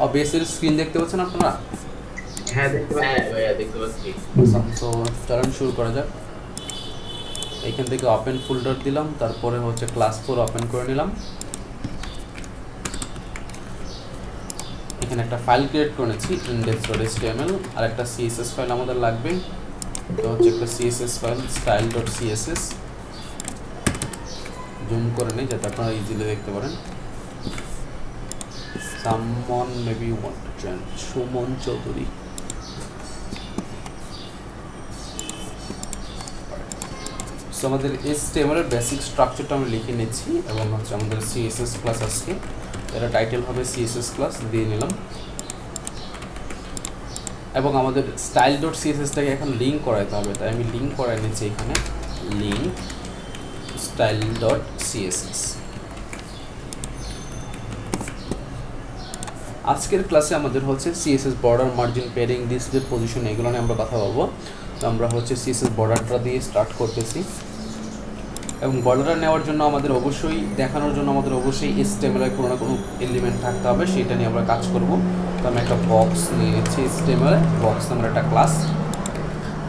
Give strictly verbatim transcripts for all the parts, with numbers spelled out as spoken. और BECIL screen देखते পাচ্ছেন আপনারা? হ্যাঁ দেখতে পাচ্ছেন ভাইয়া, দেখতে পাচ্ছি। সো চলুন শুরু করা যাক। এইখান থেকে ওপেন ফোল্ডার দিলাম, তারপরে হচ্ছে ক্লাস ফোর ওপেন করে নিলাম। এখানে একটা ফাইল ক্রিয়েট করেছি index.html, আর একটা css ফাইল আমাদের লাগবে। তো হচ্ছে একটা css ফাইল style.css, জুম করে নিই যাতে আপনারা ইজিলি দেখতে পারেন। Someone maybe you want to change Suman Choudhury. So আমাদের H T M L এর বেসিক স্ট্রাকচারটা আমরা লিখে নেছি এবং হচ্ছে আমাদের C S S প্লাস আছে, এটা টাইটেল হবে C S S প্লাস দিয়ে নিলাম। এবং আমাদের style.css টাকে এখন লিংক করাইতে হবে, তাই আমি লিংক করাই নিচ্ছি। এখানে লিংক style.css। আজকের ক্লাসে আমাদের হচ্ছে C S S border, margin, padding, display position এগুলো নিয়ে আমরা কথা বলবো। তো আমরা হচ্ছে C S S বর্ডারটা দিয়ে স্টার্ট করতেছি। এবং বর্ডারটা নেওয়ার জন্য আমাদের অবশ্যই দেখানোর জন্য আমাদের অবশ্যই H T M L এর কোনো না কোনো এলিমেন্ট থাকতে হবে, সেটা নিয়ে আমরা কাজ করব। তো আমি একটা বক্স নিয়ে নিচ্ছি, H T M L box নামের একটা ক্লাস,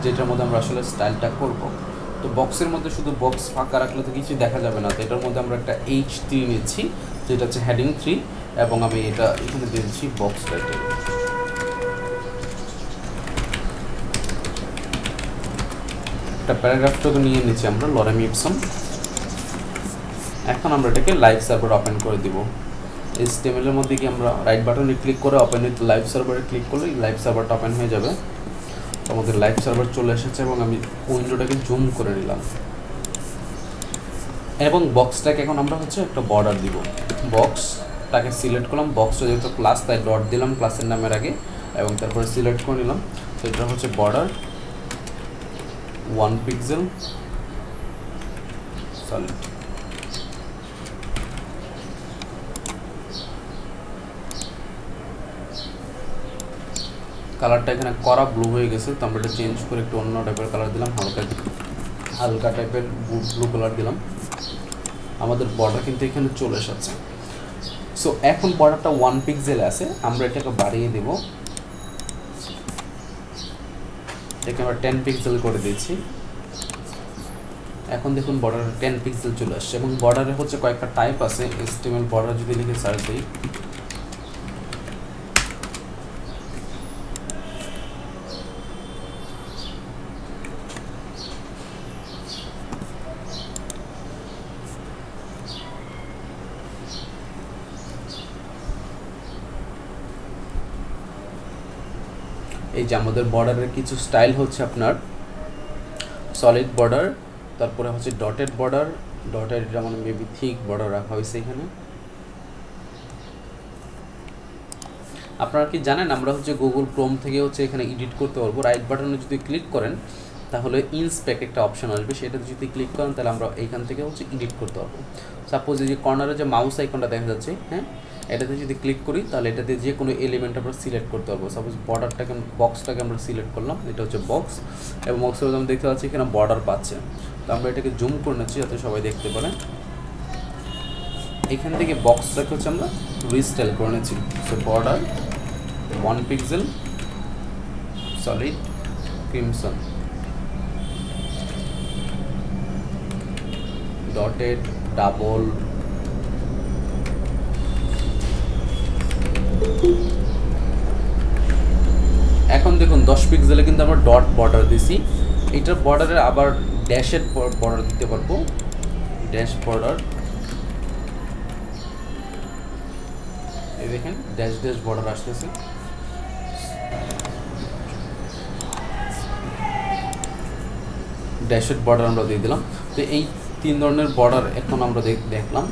যেটার মধ্যে আমরা আসলে স্টাইলটা করব। তো বক্সের মধ্যে শুধু বক্স ফাঁকা রাখলে তো কিছু দেখা যাবে না, তো এটার মধ্যে আমরা একটা H three নিচ্ছি, যেটা হচ্ছে হেডিং থ্রি, এবং আমি এটা এখানে দিয়েছি বক্স টাইটেল। একটা প্যারাগ্রাফটাকে নিয়ে নিচ্ছি আমরা, লরেম ইপসম। এখন আমরা এটাকে লাইভ সার্ভার ওপেন করে দিব। H T M L এর মধ্যে কি আমরা রাইট বাটনে ক্লিক করে ওপেন উইথ লাইভ সার্ভারে ক্লিক করলে লাইভ সার্ভারটা ওপেন হয়ে যাবে। আমাদের লাইভ সার্ভার চলে এসেছে এবং আমি উইন্ডোটাকে জুম করে নিলাম। এবং বক্সটাকে এখন আমরা হচ্ছে একটা বর্ডার দিব। বক্স তাকে সিলেক্ট করলাম, বক্সটা যেহেতু ক্লাস তাই ডট দিলাম ক্লাসের নামের আগে, এবং তারপরে সিলেক্ট করে নিলাম। তো এটা হচ্ছে বর্ডার ওয়ান পিক্সেল সলিড। কালারটা এখানে কড়া ব্লু হয়ে গেছে, তো আমরা এটা চেঞ্জ করে একটু অন্য টাইপের কালার দিলাম, হালকা হালকা টাইপের ব্লু কালার দিলাম। আমাদের বর্ডার কিন্তু এখানে চলে এসেছে। সো এখন বর্ডারটা ওয়ান পিক্সেল আছে, আমরা এটাকে বাড়িয়ে দেব। এটাকে আমরা টেন পিক্সেল করে দিয়েছি। এখন দেখুন বর্ডার টেন পিক্সেল চলে আসছে। এবং বর্ডারে হচ্ছে কয়েকটা টাইপ আছে। H T M L border যদি লিখে সার্চ দিই, এই যে আমাদের বর্ডারের কিছু স্টাইল হচ্ছে আপনার সলিড বর্ডার, তারপরে হচ্ছে ডটেড বর্ডার। ডটেড যেমন মেবি থিক বর্ডার রাখা হয়েছে এখানে। আপনারা কি জানেন আমরা হচ্ছে গুগল ক্রোম থেকে হচ্ছে এখানে এডিট করতে পারবো। রাইট বাটনে যদি ক্লিক করেন তাহলে ইনসপেক্ট একটা অপশন আসবে, সেটাতে যদি ক্লিক করেন তাহলে আমরা এইখান থেকে হচ্ছে এডিট করতে পারবো। সাপোজ এই যে কর্নারে যে মাউস আইকনটা দেখা যাচ্ছে, হ্যাঁ, এটাতে যদি ক্লিক করি তাহলে এটাতে যে কোনো এলিমেন্ট আমরা সিলেক্ট করতে পারবো। সাপোজ বর্ডারটাকে, বক্সটাকে আমরা সিলেক্ট করলাম, এটা হচ্ছে বক্স। এবং বক্সের মধ্যে আমরা দেখতে পাচ্ছি এখানে বর্ডার পাচ্ছে। তো আমরা এটাকে জুম করে নিচ্ছি যাতে সবাই দেখতে পারে। এখান থেকে বক্সটাকে হচ্ছে আমরা রিস্টাইল করে নিচ্ছি। So border one pixel solid crimson dotted double এখন দেখুন দশ পিক্সেলে কিন্তু আমরা ডট বর্ডার দিছি। এটার বর্ডারে আবার ড্যাশের বর্ডার দিতে পারবো, ড্যাশ বর্ডার। এই দেখেন ড্যাশ ড্যাশ বর্ডার আসতেছে। ড্যাশের বর্ডার আমরা দিয়ে দিলাম। তো এই তিন ধরনের বর্ডার এখন আমরা দেখলাম।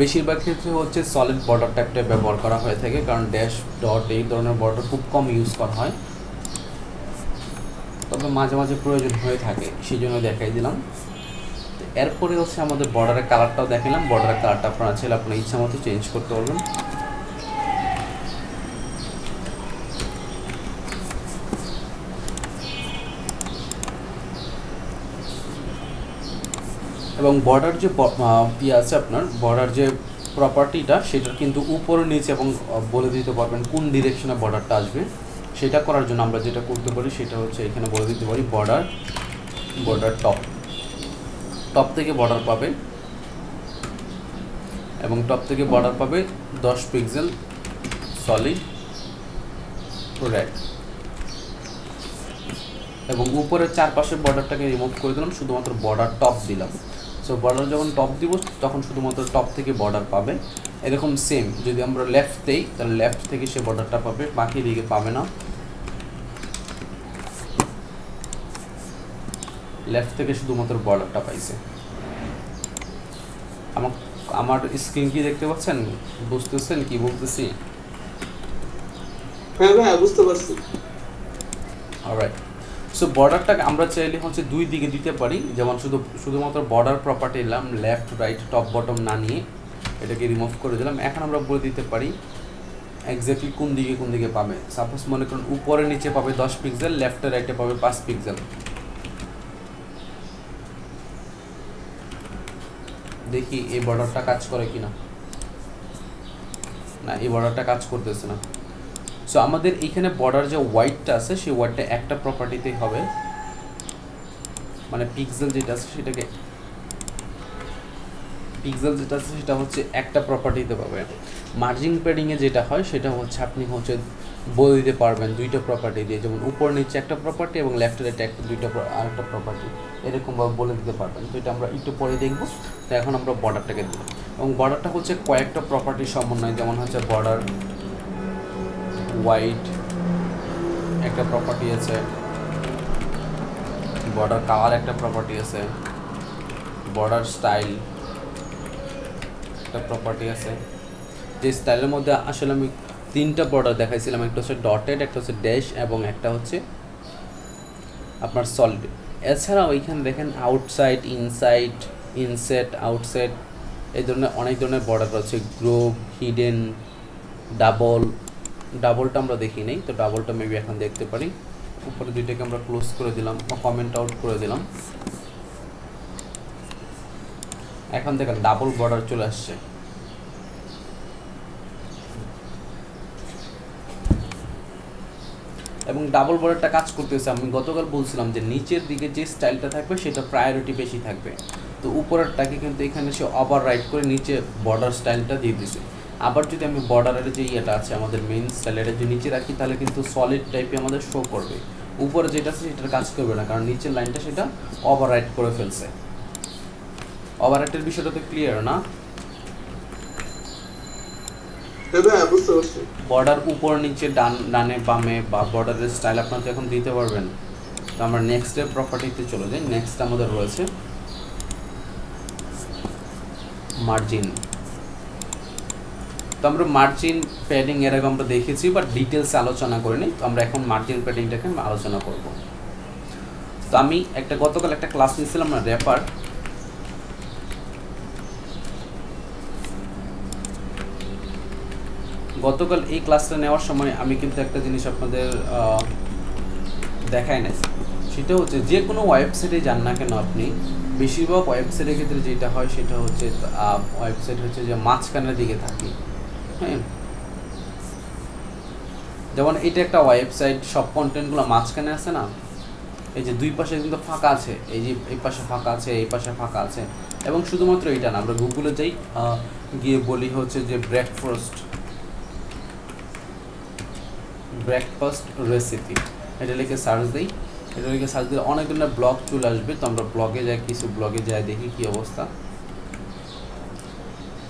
বেশিরভাগ ক্ষেত্রে হচ্ছে সলিড বর্ডার টাইপটা ব্যবহার করা হয়ে থাকে, কারণ ড্যাশ ডট এই ধরনের বর্ডার খুব কম ইউজ করা হয়, তবে মাঝে মাঝে প্রয়োজন হয়ে থাকে, সেই জন্য দেখাই দিলাম। এরপরে হচ্ছে আমাদের বর্ডারের কালারটাও দেখালাম। বর্ডারের কালারটা আপনারা চাইলে আপনার ইচ্ছা মতো চেঞ্জ করতে পারবেন। এবং বর্ডার যে ইয়ে আছে আপনার, বর্ডার যে प्रपार्टीटा सेटार किन्तु ऊपर नीचे एवं बोले दिते पारबेन कोन डायरेक्शने बॉर्डरटा आसबे सेटा करार जोन्नो आमरा जेटा करते पारी सेटा होच्छे एखाने बोले दिते पारी बॉर्डर बॉर्डर टप टप थेके बॉर्डर पाबे एवं टप थेके बॉर्डर पाबे दस पिक्सेल सलिड रेड এবং উপরে চারপাশে বর্ডারটাকে রিমুভ করে দিলাম শুধুমাত্র বর্ডার টপ দিলাম। সো বর্ডার যখন টপ দিব তখন শুধুমাত্র টপ থেকে বর্ডার পাবে। এরকম সেম যদি আমরা লেফট দেই তাহলে লেফট থেকে সে বর্ডারটা পাবে, বাকি দিকে পাবে না। লেফট থেকে শুধুমাত্র বর্ডারটা পাইছে। আমার আমার স্ক্রিন কি দেখতে পাচ্ছেন? বুঝতেছেন কি বলতেছি? হ্যাঁ হ্যাঁ বুঝতে পারছি। অলরাইট। सो बॉर्डर चाहले हम दुई दिखे दीते जमन शुद्ध शुदुम्र बॉर्डर प्रपार्टी निलाम लेफ्ट राइट टप बटम ना नहीं ये रिमूव कर दिल एखन दीते एक्जैक्टली कौन दिखे कौन दिखे पा सपोज मन कर ऊपर नीचे पा दस पिक्सल लेफ्ट राइटे पा पाँच पिक्सल देखी ये बॉर्डर काज करे कि ना ना ये बॉर्डर काज करते ना। सो हमारे ये बॉर्डर जो व्हाइट आसे से व्हाइट एक प्रॉपर्टी मैं पिक्सल जो पिक्सल जो एक प्रॉपर्टी पा मार्जिन पेडिंग अपनी हमें बोल दीते हैं दुईटा प्रॉपर्टी दिए जमीन ऊपर नीचे एक प्रॉपर्टी और लेफ्ट राइट एक दुईटा प्रॉपर्टी एरकम बोले दीते हैं। तो ये एक पर देखो तो एखन आप बॉर्डर के देखो और बॉर्डर हे कयेकटा प्रॉपर्टी समन्वय जमन हम बॉर्डर व्हाइट एक प्रॉपर्टी है बॉर्डर कलर एक प्रॉपर्टी है बॉर्डर स्टाइल एक प्रॉपर्टी है जो स्टाइल मध्य आसमें तीन बॉर्डर देखा एक डटेड एक डैश और एक हे अपन सॉलिड एछाड़ा ओइखाने देखें आउटसाइड इनसाइड इनसेट आउटसेट ये अनेक धरनेर बॉर्डर रयेछे ग्रुप हिडेन डबल डाबलटा आमरा देखी नहीं तो डाबलटा मे बी एखन देखते पारी ऊपर दुइटाके आमरा क्लोज करे दिलाम कमेंट आउट करे दिलाम एखन देखেন ডাবল বর্ডার চলে আসছে। এবং ডাবল বর্ডারটা কাজ করতেছে আমি গতকাল বলছিলাম যে নিচের দিকে যে স্টাইলটা থাকবে সেটা প্রায়োরিটি বেশি থাকবে তো উপরেরটাকে কিন্তু এখানে সে ওভাররাইড করে নিচে বর্ডার স্টাইলটা দিয়ে দিয়েছে। आबार जो हमें बॉर्डर जो ये मेन स्टाइल जो नीचे रखी तेल क्योंकि सलिड टाइपे शो कर ऊपर जेटा सेटार काज करना कारण नीचे लाइन से ओवरराइड कर फेलसे ओवरराइडर विषय तो क्लियर ना बॉर्डर ऊपर नीचे डान डाने बामे बॉर्डर स्टाइल अपना तो एखन दीते पारबेन। तो आमरा नेक्स्ट प्रपार्टी चले जाए नेक्स्ट आमादेर रयेछे मार्जिन तो हम मार्जिन पैडिंग एर आगे देखे बाट डिटेल्स आलोचना करिनी तो हम एखन मार्जिन पैडिंग आलोचना करब। तो आमी एक गतकाल एक क्लास नियेछिलाम रैपार गतकाल ये क्लासटा नेওয়ার समय आमी किन्तु एक जिनिस आपनादेर देखाई नाई सेटा होच्छे जे कोनो वेबसाइटे जान ना केन आपनि बेशिरभाग वेबसाइटेर क्षेत्रे जेटा हय सेटा होच्छे वेबसाइट होच्छे जे माझखानेर दिके थाके যেমন এটা একটা ওয়েবসাইট সব কন্টেন্টগুলো মাঝখানে আছে না এই যে দুই পাশে কিন্তু ফাঁকা আছে এই যে এই পাশে ফাঁকা আছে এই পাশে ফাঁকা আছে এবং শুধুমাত্র এটা না আমরা গুগলে যাই গিয়ে বলি হচ্ছে যে ব্রেকফাস্ট ব্রেকফাস্ট রেসিপি এটা লিখে সার্চ দেই এটা লিখে সার্চ দিলে অনেক ধরনের ব্লগ চলে আসবে। তো আমরা ব্লগে যাই কিছু ব্লগে যাই দেখি কি অবস্থা।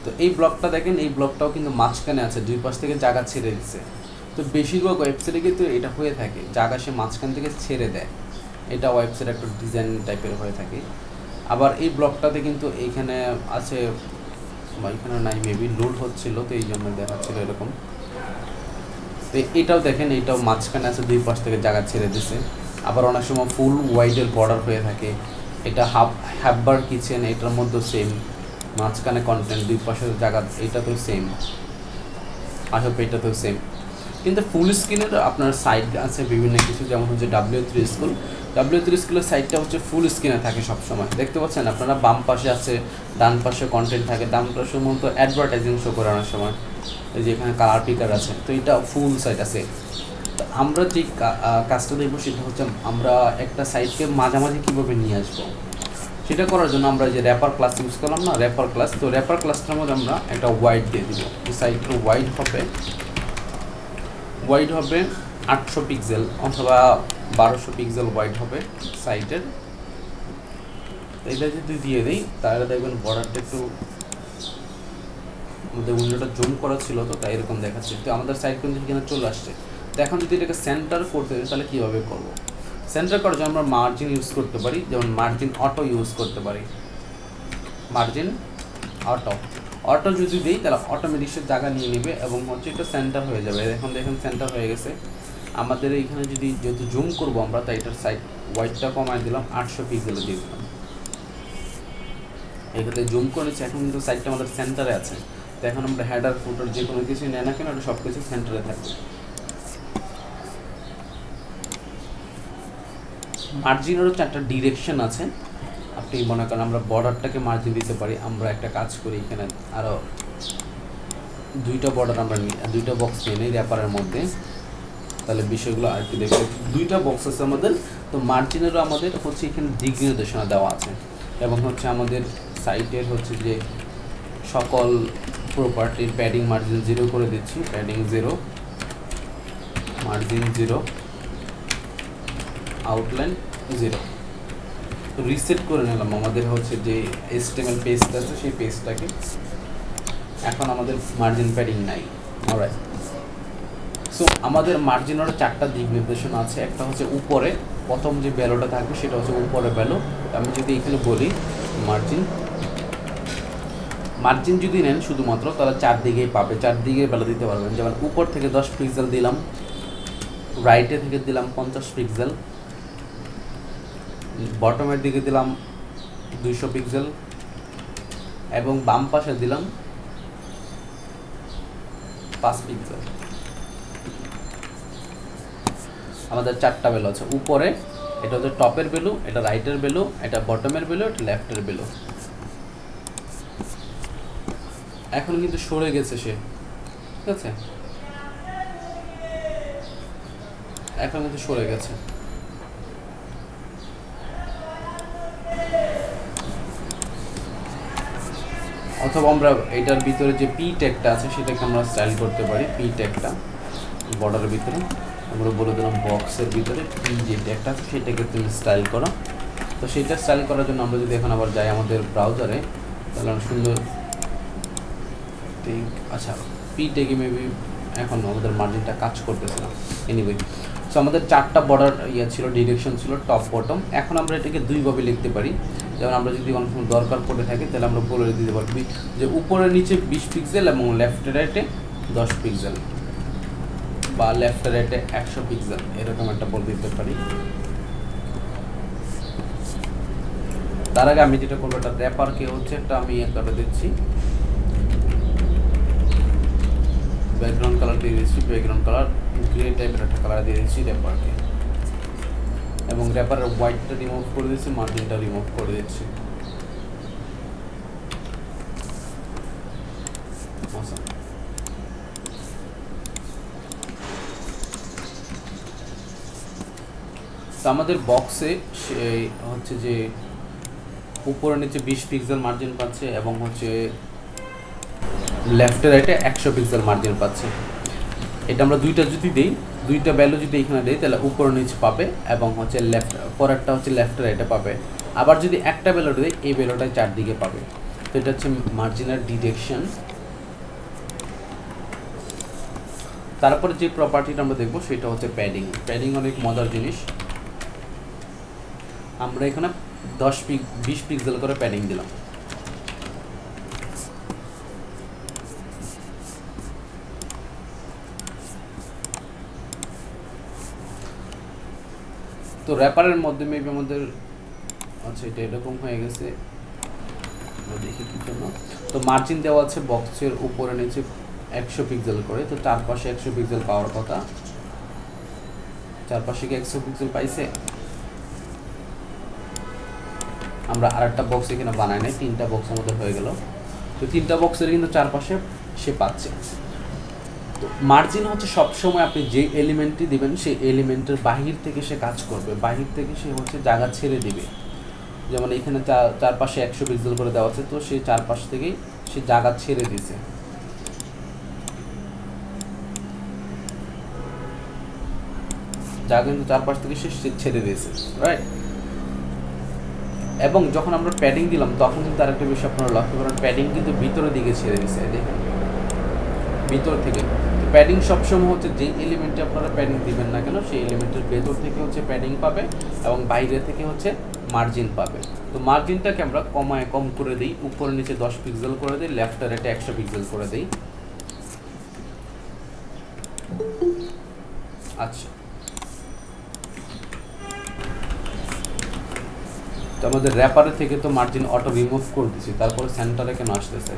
तो ये ब्लगटा देखें ये ब्लगटाओ किन्तु माझखाने आछे दुई पाश थेके जागा छेड़े दिच्छे। तो बेशिरभाग वेबसाइटे किन्तु एटा होये थाके जागा से माझखान थेके छेड़े देय एटा वेबसाइट एकटा डिजाइन टाइपेर होये थाके। आबार ये ब्लगटाते किन्तु एइखाने आछे एइखाने नाई मेबी लोड होच्छिलो तो एई जोन्नो देखाच्छिलो एरकम। तो एटाओ देखें एटाओ माझखाने आछे दुई पाश थेके जागा छेड़े दिच्छे। आबार अनेक समय फुल वाइडेर बॉर्डर होये थाके एटा हाफ हाफ बार किचेन एटार मध्य सेम माঝখানে কন্টেন্ট দুই পাশের জায়গা এটা তো সেম আসলে এটা তো সেম। কিন্তু ফুল স্ক্রিনের আপনার সাইড আছে বিভিন্ন কিছু, যেমন হচ্ছে W three school, W three স্কুলের সাইডটা হচ্ছে ফুল স্ক্রিনে থাকে সবসময়, দেখতে পাচ্ছেন আপনারা বাম পাশে আছে, ডান পাশে কন্টেন্ট থাকে, ডান পাশে মূলত অ্যাডভার্টাইজিং শো করানোর সময় এই যে এখানে কালার পিকার আছে, তো এটা ফুল সাইড আছে। তো আমরা যে কাজটা দেখবো সেটা হচ্ছে আমরা একটা সাইডকে মাঝামাঝি কীভাবে নিয়ে আসবো, সেটা করার জন্য আমরা যে র্যাপার ক্লাস ইউজ করলাম না, র্যাপার ক্লাস, তো র্যাপার ক্লাসটার মধ্যে আমরা একটা ওয়াইড দিয়ে দিব, সাইডটা ওয়াইড হবে ওয়াইড হবে আটশো পিক্সেল অথবা বারোশো পিক্সেল ওয়াইড হবে সাইটের। এটা যদি দিয়ে দিই তাহলে দেখবেন বর্ডারটা একটু আমাদের উইন্ডোটা জুম করা ছিল তো তাই এরকম দেখাচ্ছে, তো আমাদের সাইড কিন্তু এখানে চলে আসছে। তো এখন যদি এটাকে সেন্টার করতে হয় তাহলে কীভাবে করবো, সেন্টার করার জন্য আমরা মার্জিন ইউজ করতে পারি, যেমন মার্জিন অটো ইউজ করতে পারি, মার্জিন অটো অটো যদি দিই তাহলে অটোমেটিক সে জায়গা নিয়ে নেবে এবং হচ্ছে একটা সেন্টার হয়ে যাবে। এখন দেখেন সেন্টার হয়ে গেছে আমাদের এইখানে। যদি যেহেতু জুম করবো আমরা তাই এটার সাইড ওয়াইডটা কমাই দিলাম, আটশো পিক্সেল দিয়ে দিলাম, এক্ষেত্রে জুম করে নিচ্ছে। এখন কিন্তু সাইডটা আমাদের সেন্টারে আছে, তো এখন আমরা হেডার ফুটার যে কোনো কিছু নেয় না কেন ওটা সব কিছু সেন্টারে থাকবে। মার্জিনেরও চারটা ডিরেকশন আছে, আপনি মনে করেন আমরা বর্ডারটাকে মার্জিন দিতে পারি। আমরা একটা কাজ করি, এখানে আরও দুইটা বর্ডার আমরা নিই, দুইটা বক্স নিয়ে নিই র্যাপারের মধ্যে, তাহলে বিষয়গুলো আর কি দেখব। দুইটা বক্স আছে আমাদের, তো মার্জিনেরও আমাদের হচ্ছে এখানে দিক নির্দেশনা দেওয়া আছে এবং হচ্ছে আমাদের সাইটের হচ্ছে যে সকল প্রপার্টির প্যাডিং মার্জিন জিরো করে দিচ্ছি, padding zero, margin zero, outline zero. Reset করে নিলাম আমাদের হচ্ছে যে এইচটিএমএল পেজটা আছে সেই পেজটাকে। এখন আমাদের মার্জিন প্যাডিং নাই। অলরাইট, সো আমাদের মার্জিনের চারটা দিক নির্দেশনা আছে। একটা হচ্ছে উপরে প্রথম যে ভ্যালুটা থাকবে সেটা হচ্ছে উপরে ভ্যালু। আমি যদি এখানে বলি মার্জিন, মার্জিন যদি নেন শুধুমাত্র তাহলে চারদিকেই পাবে, চারদিকে ভ্যালু দিতে পারবেন। যেমন উপর থেকে দশ পিক্সেল দিলাম, রাইটে থেকে দিলাম পঞ্চাশ পিক্সেল, বটমের দিকে দিলাম দুইশো পিক্সেল এবং বাম পাশে দিলাম পাঁচ পিক্সেল। আমাদের চারটা ভ্যালু আছে উপরে, এটা হচ্ছে টপের ভ্যালু, এটা রাইটের ভ্যালু, এটা বটমের ভ্যালু, এটা লেফটের ভ্যালু। এখন কিন্তু সরে গেছে সে, ঠিক আছে, এখন কিন্তু সরে গেছে। অথবা আমরা এটার ভিতরে যে পি ট্যাগটা আছে সেটাকে আমরা স্টাইল করতে পারি। পি ট্যাগটা বর্ডারের ভিতরে আমরা বলে দিলাম, বক্সের ভিতরে পি যে ট্যাগটা আছে সেটাকে তুমি স্টাইল করো। তো সেটা স্টাইল করার জন্য আমরা যদি এখন আবার যাই আমাদের ব্রাউজারে, তাহলে সুন্দর ঠিক। আচ্ছা, পি ট্যাগে মেবি এখন আমাদের মার্জিনটা কাজ করতেছিলাম। এনিওয়ে, সো আমাদের চারটা বর্ডার ইয়ে ছিল, ডিরেকশন ছিল টপ বটম। এখন আমরা এটাকে দুইভাবে লিখতে পারি। যেমন আমরা যদি কোনো সময় দরকার পড়ে থাকে তাহলে আমরা বলে দিতে পারবি যে উপরে নিচে বিশ পিক্সেল এবং লেফটে রাইটে দশ পিক্সেল বা লেফটে রাইটে একশো পিক্সেল, এরকম একটা বলে দিতে পারি। তার আগে আমি যেটা করবো, একটা র্যাপারকে হচ্ছে একটা আমি একটা দিচ্ছি, ব্যাকগ্রাউন্ড কালার দিয়ে দিচ্ছি, ব্যাকগ্রাউন্ড কালার গ্রে টাইপের একটা কালার দিয়ে দিচ্ছি র্যাপারকে এবং র্যাপারের হোয়াইটটা রিমুভ করে দিচ্ছি, মার্জিনটা রিমুভ করে দিচ্ছি। তো আমাদের বক্সে সে হচ্ছে যে উপরে নিচে বিশ পিক্সেল মার্জিন পাচ্ছে এবং হচ্ছে লেফটে রাইটে একশো পিক্সেল মার্জিন পাচ্ছে। এটা আমরা দুইটা যদি দিই, দুইটা ভ্যালু যদি এখানে দিই তাহলে উপর নিচে পাবে এবং হচ্ছে লেফট পরেরটা হচ্ছে লেফটে রাইটে পাবে। আবার যদি একটা ভ্যালু দিই এই ভ্যালুটা চারদিকে পাবে। তো এটা হচ্ছে মার্জিনাল ডিরেকশন। তারপরে যে প্রপার্টিটা আমরা দেখবো সেটা হচ্ছে প্যাডিং। প্যাডিং অনেক মজার জিনিস। আমরা এখানে দশ পিক বিশ পিক্সেল করে প্যাডিং দিলাম। তো র্যাপারের মধ্যে মেবি আমাদের, আচ্ছা এটা এরকম হয়ে গেছে, দেখি কি জন্য। তো মার্জিন দেওয়া আছে বক্সের উপরে নিচে একশো পিক্সেল করে, তো চারপাশে একশো পিক্সেল পাওয়ার কথা। চারপাশে কি একশো পিক্সেল পাইছে? আমরা আরেকটা বক্স এখানে বানাই নাই, তিনটা বক্স আমাদের হয়ে গেল। তো তিনটা বক্সের কিন্তু চারপাশে সে পাচ্ছে। তো মার্জিন হচ্ছে সবসময় আপনি যে এলিমেন্টটি দিবেন সেই এলিমেন্টের বাহির থেকে সে কাজ করবে, বাহির থেকে সে হচ্ছে জায়গা ছেড়ে দিবে। যেমন এখানে চারপাশে একশো পিক্সেল করে দেওয়া আছে, তো সে চারপাশ থেকেই সে জায়গা ছেড়ে দিয়েছে। জায়গা কিন্তু চারপাশ থেকে সে ছেড়ে দিয়েছে, রাইট? এবং যখন আমরা প্যাডিং দিলাম তখন কিন্তু আরেকটা বিষয় আপনারা লক্ষ্য করেন, প্যাডিং কিন্তু ভিতরের দিকে ছেড়ে দিয়েছে, দেখেন ভিতর থেকে। তো প্যাডিং সবসময় হচ্ছে যে এলিমেন্টে আপনারা প্যাডিং দিবেন না কেন সেই এলিমেন্টের ভেতর থেকে হচ্ছে প্যাডিং পাবে এবং বাইরে থেকে হচ্ছে মার্জিন পাবে। তো মার্জিনটাকে আমরা কমায় কম করে দিই, উপরে নিচে দশ পিক্সেল করে দিই, লেফট আর রাইটে একশো পিক্সেল করে দিই। আচ্ছা, তো আমাদের র্যাপারে থেকে তো মার্জিন অটো রিমুভ করে দিচ্ছি, তারপরে সেন্টারে কেন আসতেছে?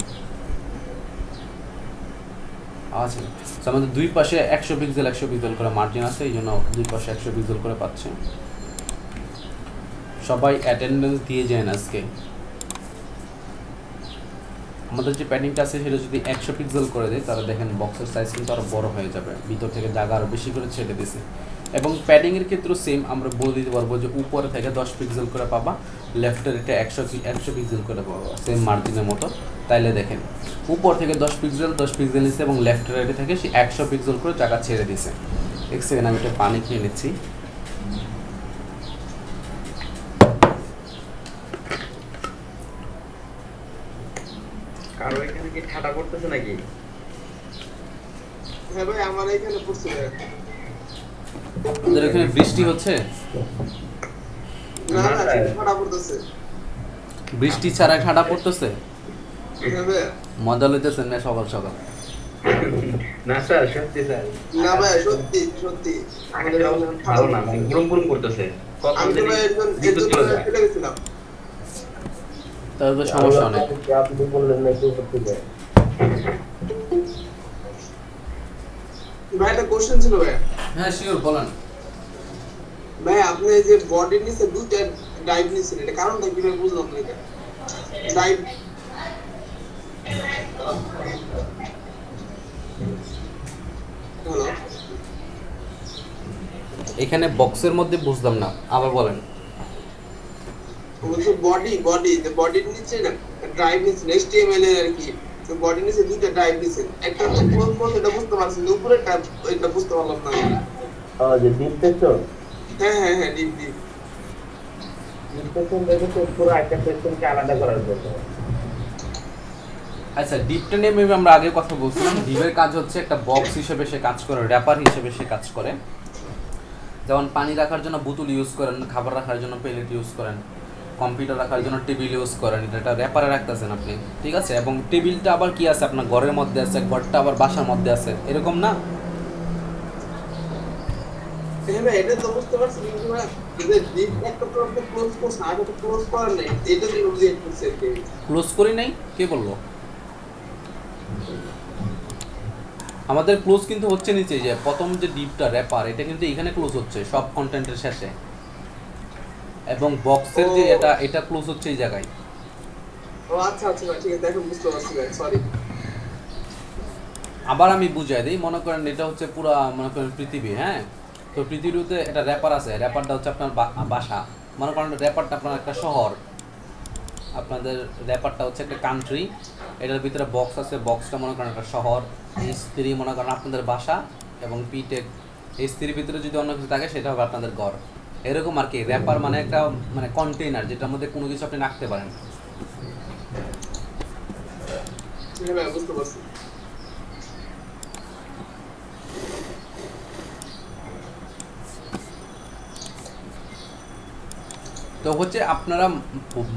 আচ্ছা, তো আমাদের দুই পাশে একশো পিক্সেল একশো পিক্সেল করে মার্জিন আছে, এই জন্য দুই পাশে একশো পিক্সেল করে পাচ্ছে। সবাই অ্যাটেন্ডেন্স দিয়ে যান আজকে। আমাদের যে প্যাডিংটা আছে সেটা যদি একশো পিক্সেল করে দেয় তাহলে দেখেন বক্সের সাইজ কিন্তু আরও বড় হয়ে যাবে, ভিতর থেকে জায়গা আরও বেশি করে ছেড়ে দিয়েছে। এবং প্যাডিংয়ের ক্ষেত্রেও সেম আমরা বলে দিতে পারবো যে উপরে থেকে দশ পিক্সেল করে পাবা, লেফটের এটা একশো একশো পিক্সেল করে পাবা, সেম মার্জিনের মতো। তাইলে দেখেন উপর থেকে দশ পিক্সেল দশ পিক্সেল নিচ্ছে এবং লেফটের এটা থেকে সে একশো পিক্সেল করে জায়গা ছেড়ে দিয়েছে। এক সেকেন্ড, আমি এটা পানি খেয়ে নিচ্ছি। কারো এখানে কি ঠাটা করতেছে নাকি? হ্যাঁ ভাই, আমার এখানে পড়ছে। আপনাদের এখানে বৃষ্টি হচ্ছে? না না, ঠাটা পড়তেছে। বৃষ্টি ছাড়া ঠাটা পড়তেছে? এভাবে মজা লইতেছেন না সকাল সকাল? না স্যার, সত্যি স্যার। না ভাই, সত্যি সত্যি আমাদের ভালো না, গরম গরম করতেছে। আমি তো একজন একজন চলে গেছিলাম। তাহলে সমস্যা অনেক। আপনি বললেন না একটু করতে যায়। ভাই একটা কোশ্চেন ছিল ভাই। হ্যাঁ শিওর বলেন ভাই। আপনি যে বডি নিচে দুইটা ডাইভ নিছেন, এটা কারণটা কি ভাই বুঝলাম না? এটা ডাইভ হ্যালো এখানে বক্সের মধ্যে বুঝলাম না, আবার বলেন। বলছো বডি বডি যে বডির নিচে না ড্রাইভ নিচে এইচটিএমএল এর আর কি, তো বডি নিচে দুইটা ড্রাইভ নিচে, একটা কোন কোন এটা বুঝতে পারছেন, উপরে ট্যাব এটা বুঝতে পারলাম না। ও যে ডিপ টেকশন, হ্যাঁ হ্যাঁ হ্যাঁ ডিপ ডিপ ডিপ টেকশন দেখো, তো পুরো একটা সেকশনকে আলাদা করার কথা। আচ্ছা, ডিপটা নিয়ে মেবি আমরা আগে কথা বলছিলাম। ডিপের কাজ হচ্ছে একটা বক্স হিসেবে সে কাজ করে, র‍্যাপার হিসেবে সে কাজ করে। যেমন পানি রাখার জন্য বোতল ইউজ করেন, খাবার রাখার জন্য প্লেট ইউজ করেন, কম্পিউটার রাখার জন্য টেবিল ইউজ করেন, এটা র্যাপারে রাখতেছেন আপনি, ঠিক আছে? এবং টেবিলটা আবার কি আছে, আপনার ঘরের মধ্যে আছে, ঘরটা আবার বাসার মধ্যে আছে, এরকম না? এটা তো বুঝতে পারছি, কিন্তু এটা ডিপ একটা প্রবলেম ক্লোজ করছ না, এটা ক্লোজ করা নাই, এটা যে অবজেক্ট করছে ক্লোজ করি নাই, কে বললো? আমাদের ক্লোজ কিন্তু হচ্ছে নিচে, যে প্রথম যে ডিপটা র্যাপার এটা কিন্তু এখানে ক্লোজ হচ্ছে সব কন্টেন্টের শেষে, এবং বক্সের যে এটা এটা ক্লোজ হচ্ছে এই জায়গায়। ও আচ্ছা আচ্ছা ঠিক আছে, এখন বুঝতে পারছি ভাই, সরি। আবার আমি বুঝাই দেই। মনে করেন এটা হচ্ছে পুরো মনে করেন পৃথিবী, হ্যাঁ? তো পৃথিবীতে এটা র্যাপার আছে, র্যাপারটা হচ্ছে আপনার বাসা। মনে করেন র্যাপারটা আপনার একটা শহর, আপনাদের র্যাপারটা হচ্ছে একটা কান্ট্রি, এটার ভিতরে বক্স আছে, বক্সটা মনে করেন একটা শহর, এইচ থ্রি মনে করেন আপনাদের বাসা, এবং পিটেক এইচ থ্রির ভিতরে যদি অন্য কিছু থাকে সেটা হবে আপনাদের ঘর, এরকম আর কি। র্যাপার মানে একটা মানে কন্টেইনার, যেটার মধ্যে কোনো কিছু আপনি রাখতে পারেন। তো হচ্ছে আপনারা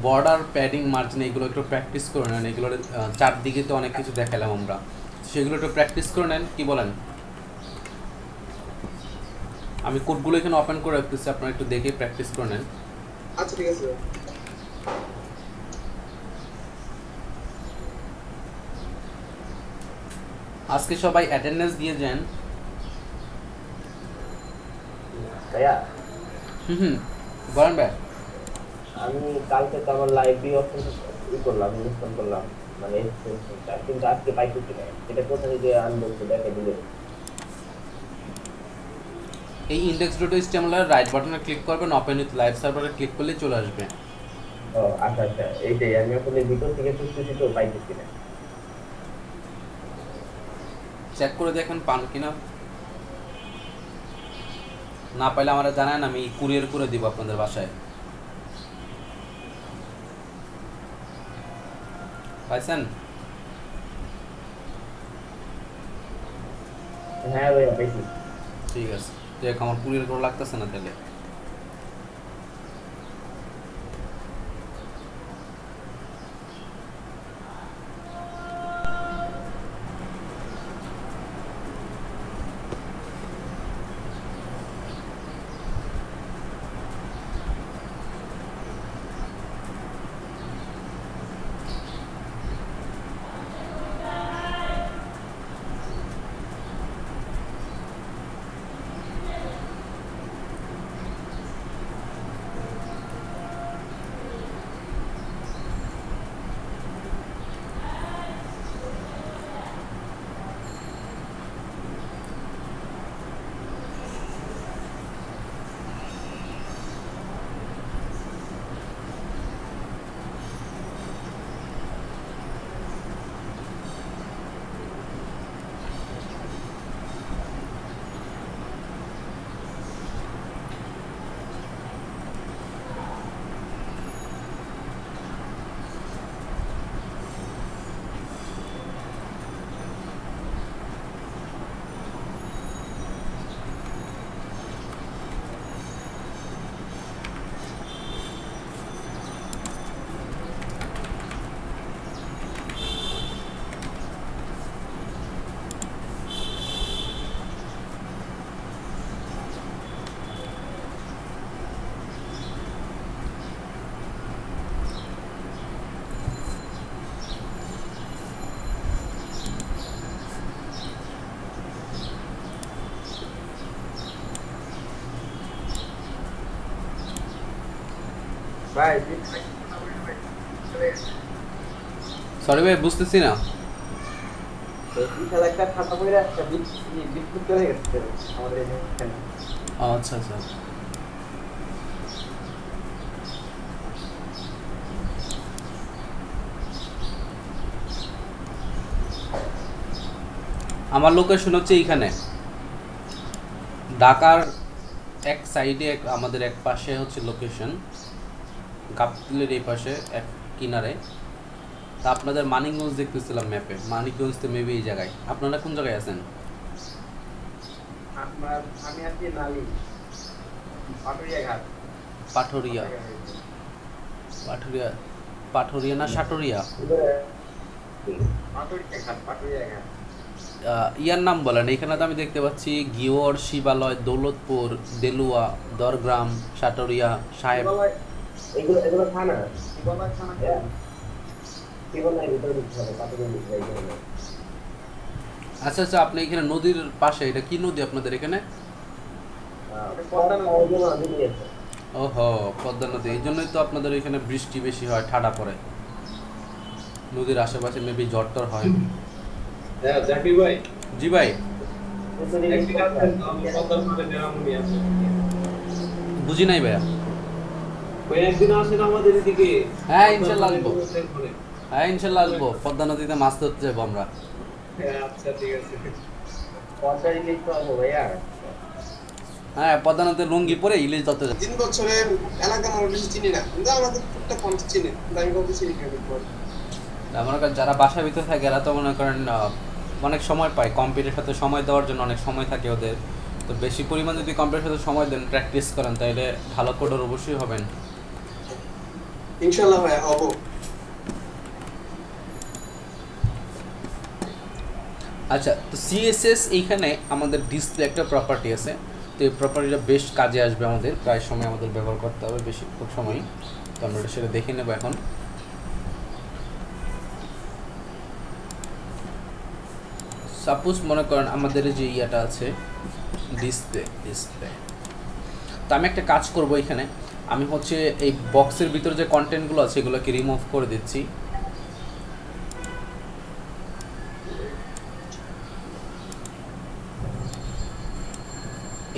বর্ডার, প্যাডিং, মার্জিন এগুলো একটু প্র্যাকটিস করে নেন। এগুলোর চারদিকে তো অনেক কিছু দেখালাম আমরা, সেগুলো একটু প্র্যাকটিস করে নেন, কি বলেন? আমি কোডগুলো এখানে ওপেন করে রাখতেছি, আপনারা একটু দেখে প্র্যাকটিস করে নেন। আচ্ছা ঠিক আছে। आज के सबाई अटेंडेंस दिए जान क्या हम्म বলেন ভাই আমি কালকে আমার লাইভে অপশন ইউ করলাম ইনস্টল করলাম মানে কিন্তু আজকে পাই করতে পারি এটা কোথা থেকে আনবো দেখে দিলে এই index.html রাইট বাটনে ক্লিক করবেন ওপেন উইথ লাইভ সার্ভারে ক্লিক করলে চলে আসবে ও আচ্ছা আচ্ছা এইটাই আমি আসলে ভিতর থেকে কিছু তো পাই করতে না চেক করে দেখেন পান কিনা ना पाइले आमारा जानान आमी कुरियर करे देब आपनादेर बासाय पाइছেন হ্যাঁ ভাই পাইছি ঠিক আছে দেখ আমার কুরিয়ার করা লাগতেছে না তাহলে भाई सॉरी भाई बुझतेছি না এই খেলা একটা খাতা বই রাখছে বিস্কুট চলে গেছে আমাদের এখানে আচ্ছা আচ্ছা আমার লোকেশন হচ্ছে এইখানে ঢাকার এক সাইডে এক আমাদের এক পাশে হচ্ছে লোকেশন গাবতলীর এই পাশে এক কিনারে তা আপনাদের মানিকগঞ্জ দেখতেছিলাম ম্যাপে মানিকগঞ্জ তে মেবি এই জায়গায় আপনারা কোন জায়গায় আছেন আমরা আমি আছি নালি পাটুরিয়া ঘাট পাটুরিয়া পাটুরিয়া পাটুরিয়া না সাটুরিয়া পাটুরিয়া ঘাট পাটুরিয়া ঘাট ইয়ার নাম বলেন এখানে তো আমি দেখতে পাচ্ছি গিওর শিবালয় দৌলতপুর দেলুয়া দরগ্রাম সাটুরিয়া সাহেব এগুলো এগুলো খানা শিবালা খানা শিবালা ভিতরে ঢুকতে পাতলে নিচে যাবে আচ্ছা আচ্ছা আপনি এখানে নদীর পাশে এটা কি নদী আপনাদের এখানে পদ্মা নদী আছে ওহো পদ্মা নদী এইজন্যই তো আপনাদের এখানে বৃষ্টি বেশি হয় ঠাডা পড়ে নদীর আশেপাশে মেবি জটটর হয় হ্যাঁ জাকির ভাই জি ভাই একটা পদ্মা নদীর নামই আছে বুঝি নাই ভাইয়া কয়েকদিন আসেন আমাদের এদিকে হ্যাঁ ইনশাআল্লাহ আসবো হ্যাঁ ইনশাআল্লাহ আসবো পদ্মা নদীতে মাছ ধরতে যাব আমরা আচ্ছা ঠিক আছে পদ্মা ইলিশ পাবো ভাইয়া হ্যাঁ পদ্মা নদীতে লুঙ্গি পরে ইলিশ ধরতে যাব তিন বছরের এলাকা আমরা ইলিশ চিনি না কিন্তু আমাদের একটা কনসেপ্ট চিনি আমি বলতে চিনি না আমরা যারা বাসা ভিতরে থাকে এরা তো মনে করেন অনেক সময় পায় কম্পিউটারের সাথে সময় দেওয়ার জন্য অনেক সময় থাকে ওদের তো বেশি পরিমাণ যদি কম্পিউটারের সাথে সময় দেন প্র্যাকটিস করেন তাহলে ভালো কোডার অবশ্যই হবেন इंशाल्लाह है आपको अच्छा तो C S S এখানে আমাদের ডিসপ্লে একটা প্রপার্টি আছে তো এই প্রপার্টিটা বেশ কাজে আসবে আমাদের প্রায় সময় আমাদের ব্যবহার করতে হবে বেশি খুব সময় তো আমরা এটা সেটা দেখে নেব এখন सपोज मन करें जो इटा डिसप्ले डिसप्ले तो हमें एक काज करब ये हमें हे एक बक्सर भीतर जो कन्टेंटगुलो आगू के रिमुव कर दीची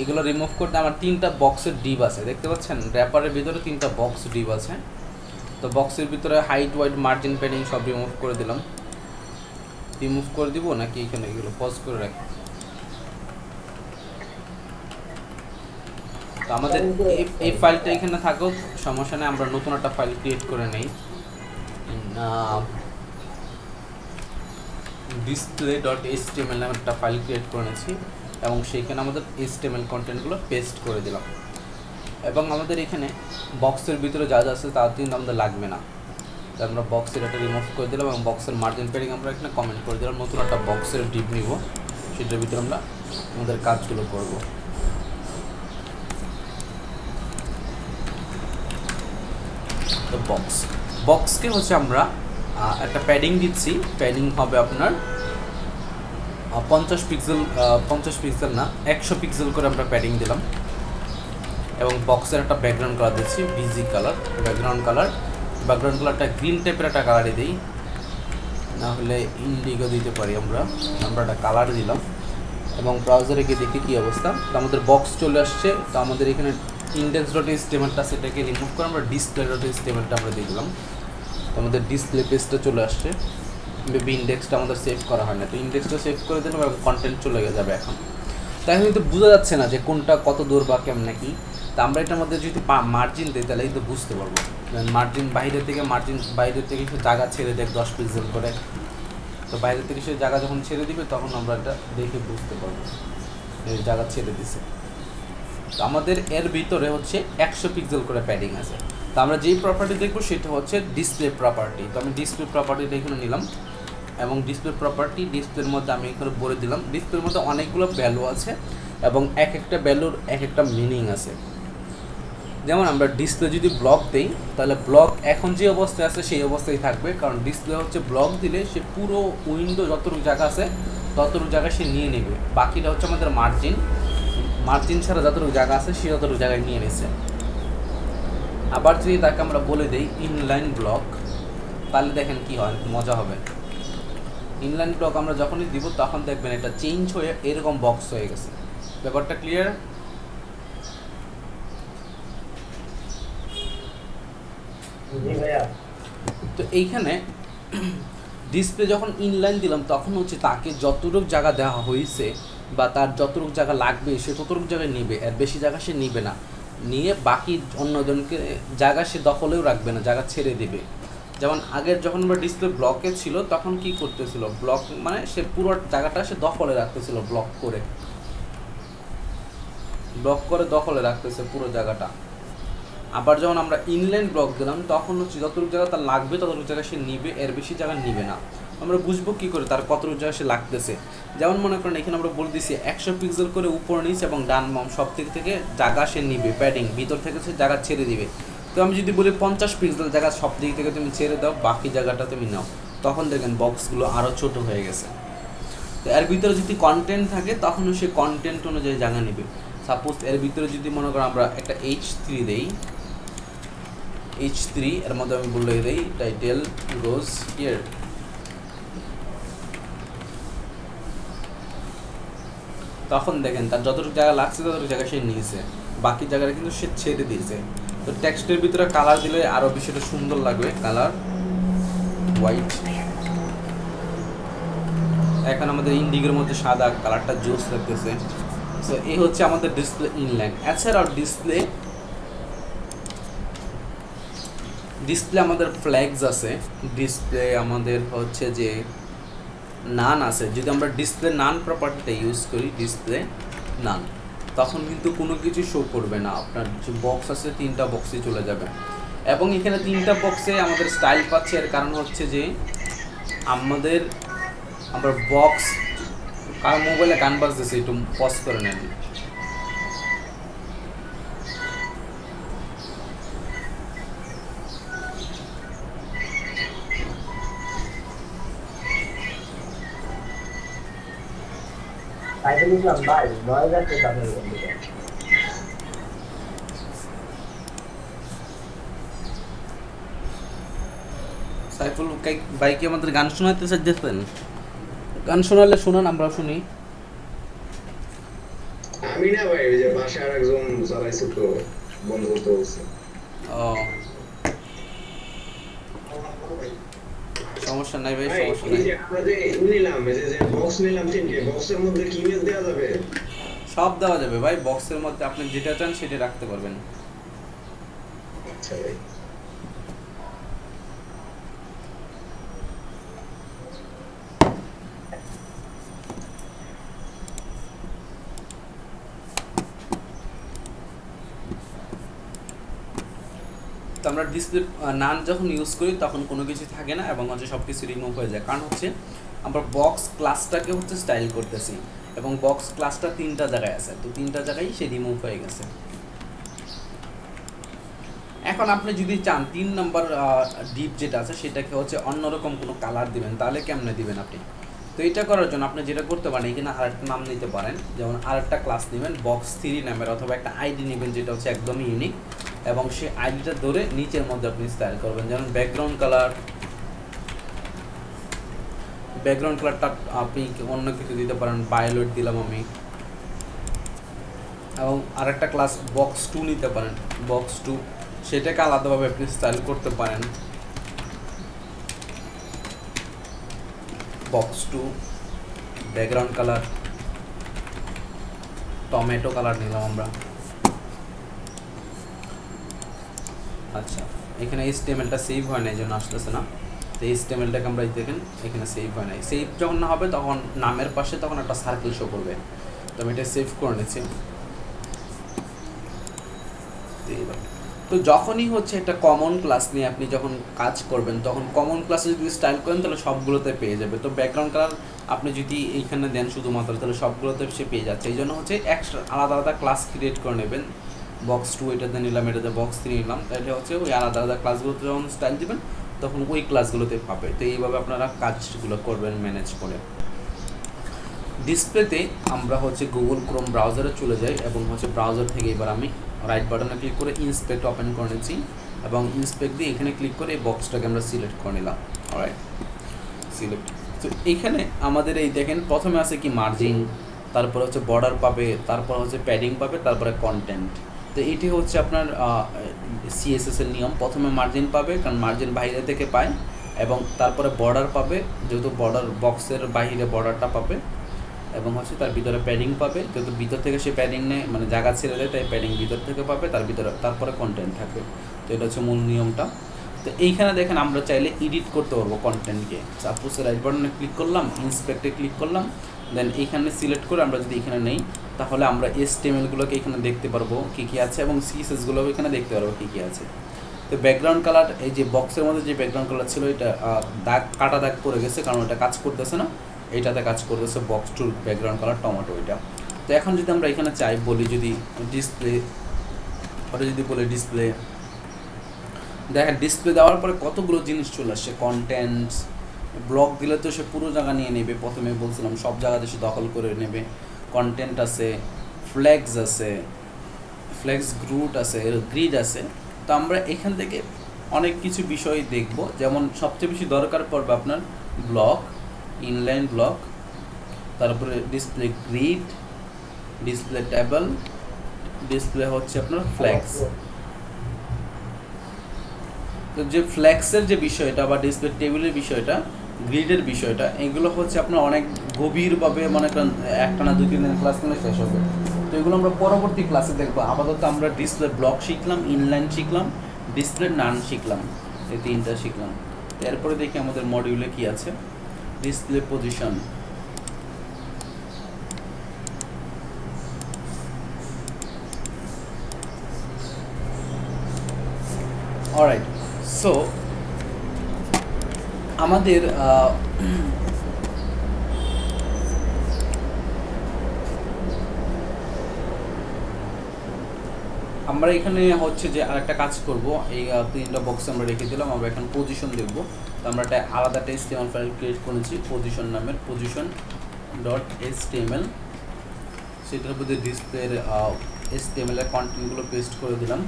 एगुलो रिमुव करते हमारे तीन बक्सर डिब आछे देखते रैपारे भीतर तीन बक्स डिब आछे तो बक्सर भीतर हाइट वाइड मार्जिन पैडिंग सब रिमुव कर दिलाम रिमुव कर दीब ना कि पज कर रखी तो फाइलटा थाको समस्या नहीं नतून एक फाइल क्रिएट कर नहीं डिसप्ले डट एचटीएमएल नाम एक फाइल क्रिएट कर एवं से एचटीएमएल कन्टेंटगुलो पेस्ट कर दिलाम एवं आमादेर एखाने बक्सर भितरे जा जा आछे ता तीन आमादेर लागबे ना तो आमरा बक्सर एटा रिमुव कर दिलाम एवं बक्सर मार्जिन पैडिंग आमरा एखाने कमेंट कर दिलाम नतुन एकटा बक्सर डिप निब सेटार भितरे आमरा आमादेर काजगुलो करब तो बक्स बक्स के होच्छे आमरा एकटा पैडिंग दिच्छी पैडिंग होबे आपनार पचास पिक्सल पचास पिक्सल ना एकशो पिक्सल करे आमरा पैडिंग दिलाम एवं बक्सर एक बैकग्राउंड कलर दिच्छी बिजी colour background colour background colour green टाइपर एक कलर दी ना होले इंडिगो दीते पारी आमरा आमरा एक कलर दिलाम एवं ब्राउजारे गিয়ে देखी कि अवस्था तो आमादेर बक्स चले आसছে तो आमादेर एखाने इंडेक्स डट एचटीएमएलटा सेटाके रिमुव करे आमरा डिसप्ले डट एचटीएमएलटा आमरा दिये दिलाम तो आमादेर डिसप्ले पेजटा चले आसছে बेबी इंडेक्सटा आमादेर सेव करा हय ना तो इंडेक्सटा सेव करे दिलाम एवं कन्टेंट चले जाबे एखन ताই কিন্তু বোঝা যাচ্ছে না যে কোনটা কত দূর বা কেমনে কি তো আমরা এটার মধ্যে যদি মার্জিন দেই তাহলে কিন্তু বুঝতে পারবো মার্জিন বাইরে থেকে মার্জিন বাইরে থেকে কিছু জায়গা ছেড়ে দেখ দশ পিক্সেল করে তো বাইরে থেকে কিছু জায়গা যখন ছেড়ে দিবে তখন আমরা এটা দেখে বুঝতে পারবো এই জায়গা ছেড়ে দিয়েছে তো আমাদের এর ভিতরে হচ্ছে একশো পিক্সেল করে প্যাডিং আছে তো আমরা যেই প্রপার্টি দেখব সেটা হচ্ছে ডিসপ্লে প্রপার্টি তো আমি ডিসপ্লে প্রপার্টিটা এখানে নিলাম এবং ডিসপ্লে প্রপার্টি ডিসপ্লের মধ্যে আমি এখানে বলে দিলাম ডিসপ্লের মধ্যে অনেকগুলো ভ্যালু আছে এবং এক একটা ভ্যালুর এক একটা মিনিং আছে যেমন আমরা ডিসপ্লে যদি ব্লক দেই তাহলে ব্লক এখন যে অবস্থায় আছে সেই অবস্থায় থাকবে কারণ ডিসপ্লে হচ্ছে ব্লক দিলে সে পুরো উইন্ডো যতটুকু জায়গা আছে ততটুকু জায়গা সে নিয়ে নেবে বাকিটা হচ্ছে আমাদের মার্জিন মার্জিন ছাড়া যতটুকু জায়গা আছে সে ততটুকু জায়গায় নিয়ে নিচ্ছে আবার যদি তাকে আমরা বলে দেই ইনলাইন ব্লক তাহলে দেখেন কি হয় মজা হবে इनलाइन ब्लॉक आमरा जखनी दिब तक देखें एटा चेन्ज हो एरकम बक्स हो गेछे ब्यापारटा क्लियर जी भैया तो एइखाने डिसप्ले जखन इनलाइन दिलाम तखन होच्छे ताके जतटुक जायगा देওয়া হইছে বা তার যতটুক জায়গা লাগবে সে ততটুক জায়গা নেবে আর বেশি জায়গা সে নেবে না নিয়ে বাকি অন্যজনকে জায়গা সে দখলেও রাখবে না জায়গা ছেড়ে দিবে যেমন আগের যখন আমরা ডিসপ্লে ব্লকে ছিল তখন কি করতেছিল ব্লক মানে সে পুরো জায়গাটা সে দখলে রাখতেছিল ব্লক করে ব্লক করে দখলে রাখতেছে পুরো জায়গাটা আবার যখন আমরা ইনলাইন ব্লক দিলাম তখন হচ্ছে যতটুকু জায়গা তার লাগবে ততটুকু জায়গা সে নেবে এর বেশি জায়গা নেবে না আমরা বুঝবো কি করে তার কতটুকু জায়গা সে লাগতেছে যেমন মনে করেন এখানে আমরা বলে দিছি একশো পিক্সেল করে উপর নিচ এবং ডান বাম সব দিক থেকে জায়গা সে নেবে প্যাডিং ভিতর থেকে সে জায়গা ছেড়ে দিবে तो हमें जी बोली पचास पिक्सल जगह सब दिक तुम झेड़े दाओ बाकी जगह तुम नाओ तक देखें बक्सगुलो आरो छोटो हो गए तो एर भीतर जो कन्टेंट थे तक से कन्टेंट अनुजाई जगह नेबे सपोज एर भीतर जो मन करें एक एच थ्री दी एच थ्री एर मध्य बोले दी टाइटल गोज हियर तक देखें तर जतटुक जगह लागसे ततटुक जगह से नहीं बाकी जगह क्योंकि से छेड़े दिए तो टेक्सटर भीतर कलर दिले आरो बेशी सुंदर लागे कलर व्हाइट এখন আমাদের ইন্ডিগোর মধ্যে সাদা কালারটা জোস লাগতেছে সো এই হচ্ছে আমাদের ডিসপ্লে ইনলাইন এছাড়াও ডিসপ্লে ডিসপ্লে আমাদের ফ্ল্যাগস আছে ডিসপ্লে আমাদের হচ্ছে যে নান আছে যদি আমরা ডিসপ্লে নান প্রপার্টিটা ইউজ করি ডিসপ্লে নান তখন কিন্তু কোনো কিছু শো করবে না আপনার যে বক্স আছে তিনটা বক্সে চলে যাবে এবং এখানে তিনটা বক্সে আমাদের স্টাইল পাচ্ছি এর কারণ হচ্ছে যে আমাদের আমরা বক্স আর মোবাইলে গান বাজতেছে একটু পজ করে নেন फाइनली जो अंबाल नौ हज़ार के सामने हो गया। সাইফুল কে ভাই কি আমাদের গান শোনাতে চাইতেছেন? গান শোনালে শুনান, আমরা শুনি। আমি না ভাই, ওই যে বাসার একজন চালাইছে তো বন্ধ করতে হচ্ছে। ও সমস্যা নাই ভাই, সমস্যা নাই। আমরা যে নিলাম মেসেজ যে বক্স নিলাম তিনটে, বক্সের মধ্যে কি মেসেজ দেয়া যাবে? সব দেওয়া যাবে ভাই, বক্সের মধ্যে আপনি যেটা চান সেটা রাখতে পারবেন। আচ্ছা ভাই, তো আমরা ডিসপ্লে নান যখন ইউজ করি তখন কোনো কিছু থাকে না এবং হচ্ছে সব কিছু রিমুভ হয়ে যায়, কারণ হচ্ছে আমরা বক্স ক্লাসটাকে হচ্ছে স্টাইল করতেছি এবং বক্স ক্লাসটা তিনটা জায়গায় আছে, তো তিনটা জায়গায় সে রিমুভ হয়ে গেছে। এখন আপনি যদি চান তিন নম্বর ডিপ যেটা আছে সেটাকে হচ্ছে অন্যরকম কোনো কালার দিবেন, তাহলে কেমনে দিবেন আপনি? তো এটা করার জন্য আপনি যেটা করতে পারেন, এখানে আরেকটা নাম নিতে পারেন, যেমন আরেকটা ক্লাস নেবেন বক্স থ্রি নামের, অথবা একটা আইডি নেবেন যেটা হচ্ছে একদমই ইউনিক, এবং সেই আইডিটা ধরে নিচের মধ্যে আপনি স্টাইল করবেন। যেমন ব্যাকগ্রাউন্ড কালার, ব্যাকগ্রাউন্ড কালারটা আপনি অন্য কিছু দিতে পারেন, ভায়োলেট দিলাম আমি। এবং আরেকটা ক্লাস বক্স টু নিতে পারেন, বক্স টু সেটাকে আলাদাভাবে আপনি স্টাইল করতে পারেন, box two background colour tomato colour নিলাম আমরা। আচ্ছা, এখানে এইচটিএমএলটা সেভ হয় না এই জন্য আসতেছে না, তো এইচটিএমএলটাকে আমরা দেখেন এখানে সেভ হয় না, সেভ যখন না হবে তখন নামের পাশে তখন একটা সার্কেল শো করবে, তো আমি এটা সেভ করে নিচ্ছি। তো যখনই হচ্ছে একটা কমন ক্লাস নিয়ে আপনি যখন কাজ করবেন তখন কমন ক্লাসে যদি স্টাইল করেন তাহলে সবগুলোতে পেয়ে যাবে। তো ব্যাকগ্রাউন্ড কালার আপনি যদি এইখানে দেন শুধুমাত্র, তাহলে সবগুলোতে সে পেয়ে যাচ্ছে। এই জন্য হচ্ছে এক্সট্রা আলাদা আলাদা ক্লাস ক্রিয়েট করে নেবেন, বক্স টু এটাতে নিলাম, এটাতে বক্স থ্রি নিলাম, তাহলে হচ্ছে ওই আলাদা আলাদা ক্লাসগুলোতে যখন স্টাইল দেবেন তখন ওই ক্লাসগুলোতে পাবে। তো এইভাবে আপনারা কাজগুলো করবেন ম্যানেজ করে। ডিসপ্লেতে আমরা হচ্ছে গুগল ক্রোম ব্রাউজারে চলে যাই এবং হচ্ছে ব্রাউজার থেকে এবার আমি রাইট বাটনে ক্লিক করে ইন্সপেক্ট ওপেন করে নিচ্ছি এবং ইন্সপেক্ট দিয়ে এখানে ক্লিক করে এই বক্সটাকে আমরা সিলেক্ট করে নিলাম। Alright, select. তো এখানে আমাদের এই দেখেন প্রথমে আছে কি মার্জিন, তারপর হচ্ছে বর্ডার পাবে, তারপর হচ্ছে প্যাডিং পাবে, তারপরে কন্টেন্ট। তো এটি হচ্ছে আপনার সিএসএস এর নিয়ম, প্রথমে মার্জিন পাবে কারণ মার্জিন বাইরে থেকে পায়, এবং তারপরে বর্ডার পাবে যেহেতু বর্ডার বক্সের বাইরে বর্ডারটা পাবে, এবং হচ্ছে তার ভিতরে প্যাডিং পাবে যেহেতু ভিতর থেকে সে প্যাডিং নেয় মানে জায়গা ছেড়ে দেয়, তাই প্যাডিং ভিতর থেকে পাবে, তার ভিতরে তারপরে কন্টেন্ট থাকবে। তো এটা হচ্ছে মূল নিয়মটা। তো এইখানে দেখেন আমরা চাইলে এডিট করতে পারবো কন্টেন্টকে। সাপোজ রাইট বাটনে ক্লিক করলাম, ইন্সপেক্টে ক্লিক করলাম, দেন এইখানে সিলেক্ট করে আমরা যদি এখানে নেই তাহলে আমরা এইচটিএমএলগুলোকে এখানে দেখতে পারবো কী কী আছে, এবং সিএসএসগুলোও এখানে দেখতে পারবো কী কী আছে। তো ব্যাকগ্রাউন্ড কালার, এই যে বক্সের মধ্যে যে ব্যাকগ্রাউন্ড কালার ছিল এটা দাগ কাটা দাগ পড়ে গেছে কারণ ওটা কাজ করতেছে না, এটাতে কাজ করতেছে বক্স টুর ব্যাকগ্রাউন্ড কালার টমেটো এটা। তো এখন যদি আমরা এখানে চাই বলি যদি ডিসপ্লে, ওটা যদি বলি ডিসপ্লে, দেখেন ডিসপ্লে দেওয়ার পরে কতগুলো জিনিস চলে আসছে। কন্টেন্টস ব্লক দিলে তো সে পুরো জায়গা নিয়ে নেবে, প্রথমে বলছিলাম সব জায়গাতে সে দখল করে নেবে। কন্টেন্ট আছে, ফ্লেক্স আছে, ফ্লেক্স গ্রুট আছে, গ্রিড আছে। তো আমরা এখান থেকে অনেক কিছু বিষয় দেখব, যেমন সবচেয়ে বেশি দরকার পড়বে আপনার ব্লক, ইনলাইন ব্লক, তারপরে display grid, display table, display হচ্ছে আপনার ফ্লেক্স। তো যে ফ্লেক্সের যে বিষয়টা বা ডিসপ্লে টেবিলের বিষয়টা, গ্রিডের বিষয়টা, এগুলো হচ্ছে আপনার অনেক গভীরভাবে মানে একটা না দুই তিন দিন ক্লাস নিলে শেষ হবে। তো এগুলো আমরা পরবর্তী ক্লাসে দেখবো। আপাতত আমরা ডিসপ্লে ব্লক শিখলাম, ইনলাইন শিখলাম, ডিসপ্লে নান শিখলাম, এই তিনটা শিখলাম। এরপরে দেখি আমাদের মডিউলে কি আছে। Display position, alright. সো আমাদের আমরা এখানে হচ্ছে যে আরেকটা কাজ করব, এই তিনটা বক্স আমরা রেখে দিলাম, আমরা এখন পজিশন দেখব। তো আমরা একটা আলাদা এইচটিএমএল ফাইল ক্রিয়েট করেছি পজিশন নামের, পজিশন ডট এইচটিএমএল। সেটার মধ্যে ডিসপ্লে এসটিএমএল এর কন্টেন্টগুলো পেস্ট করে দিলাম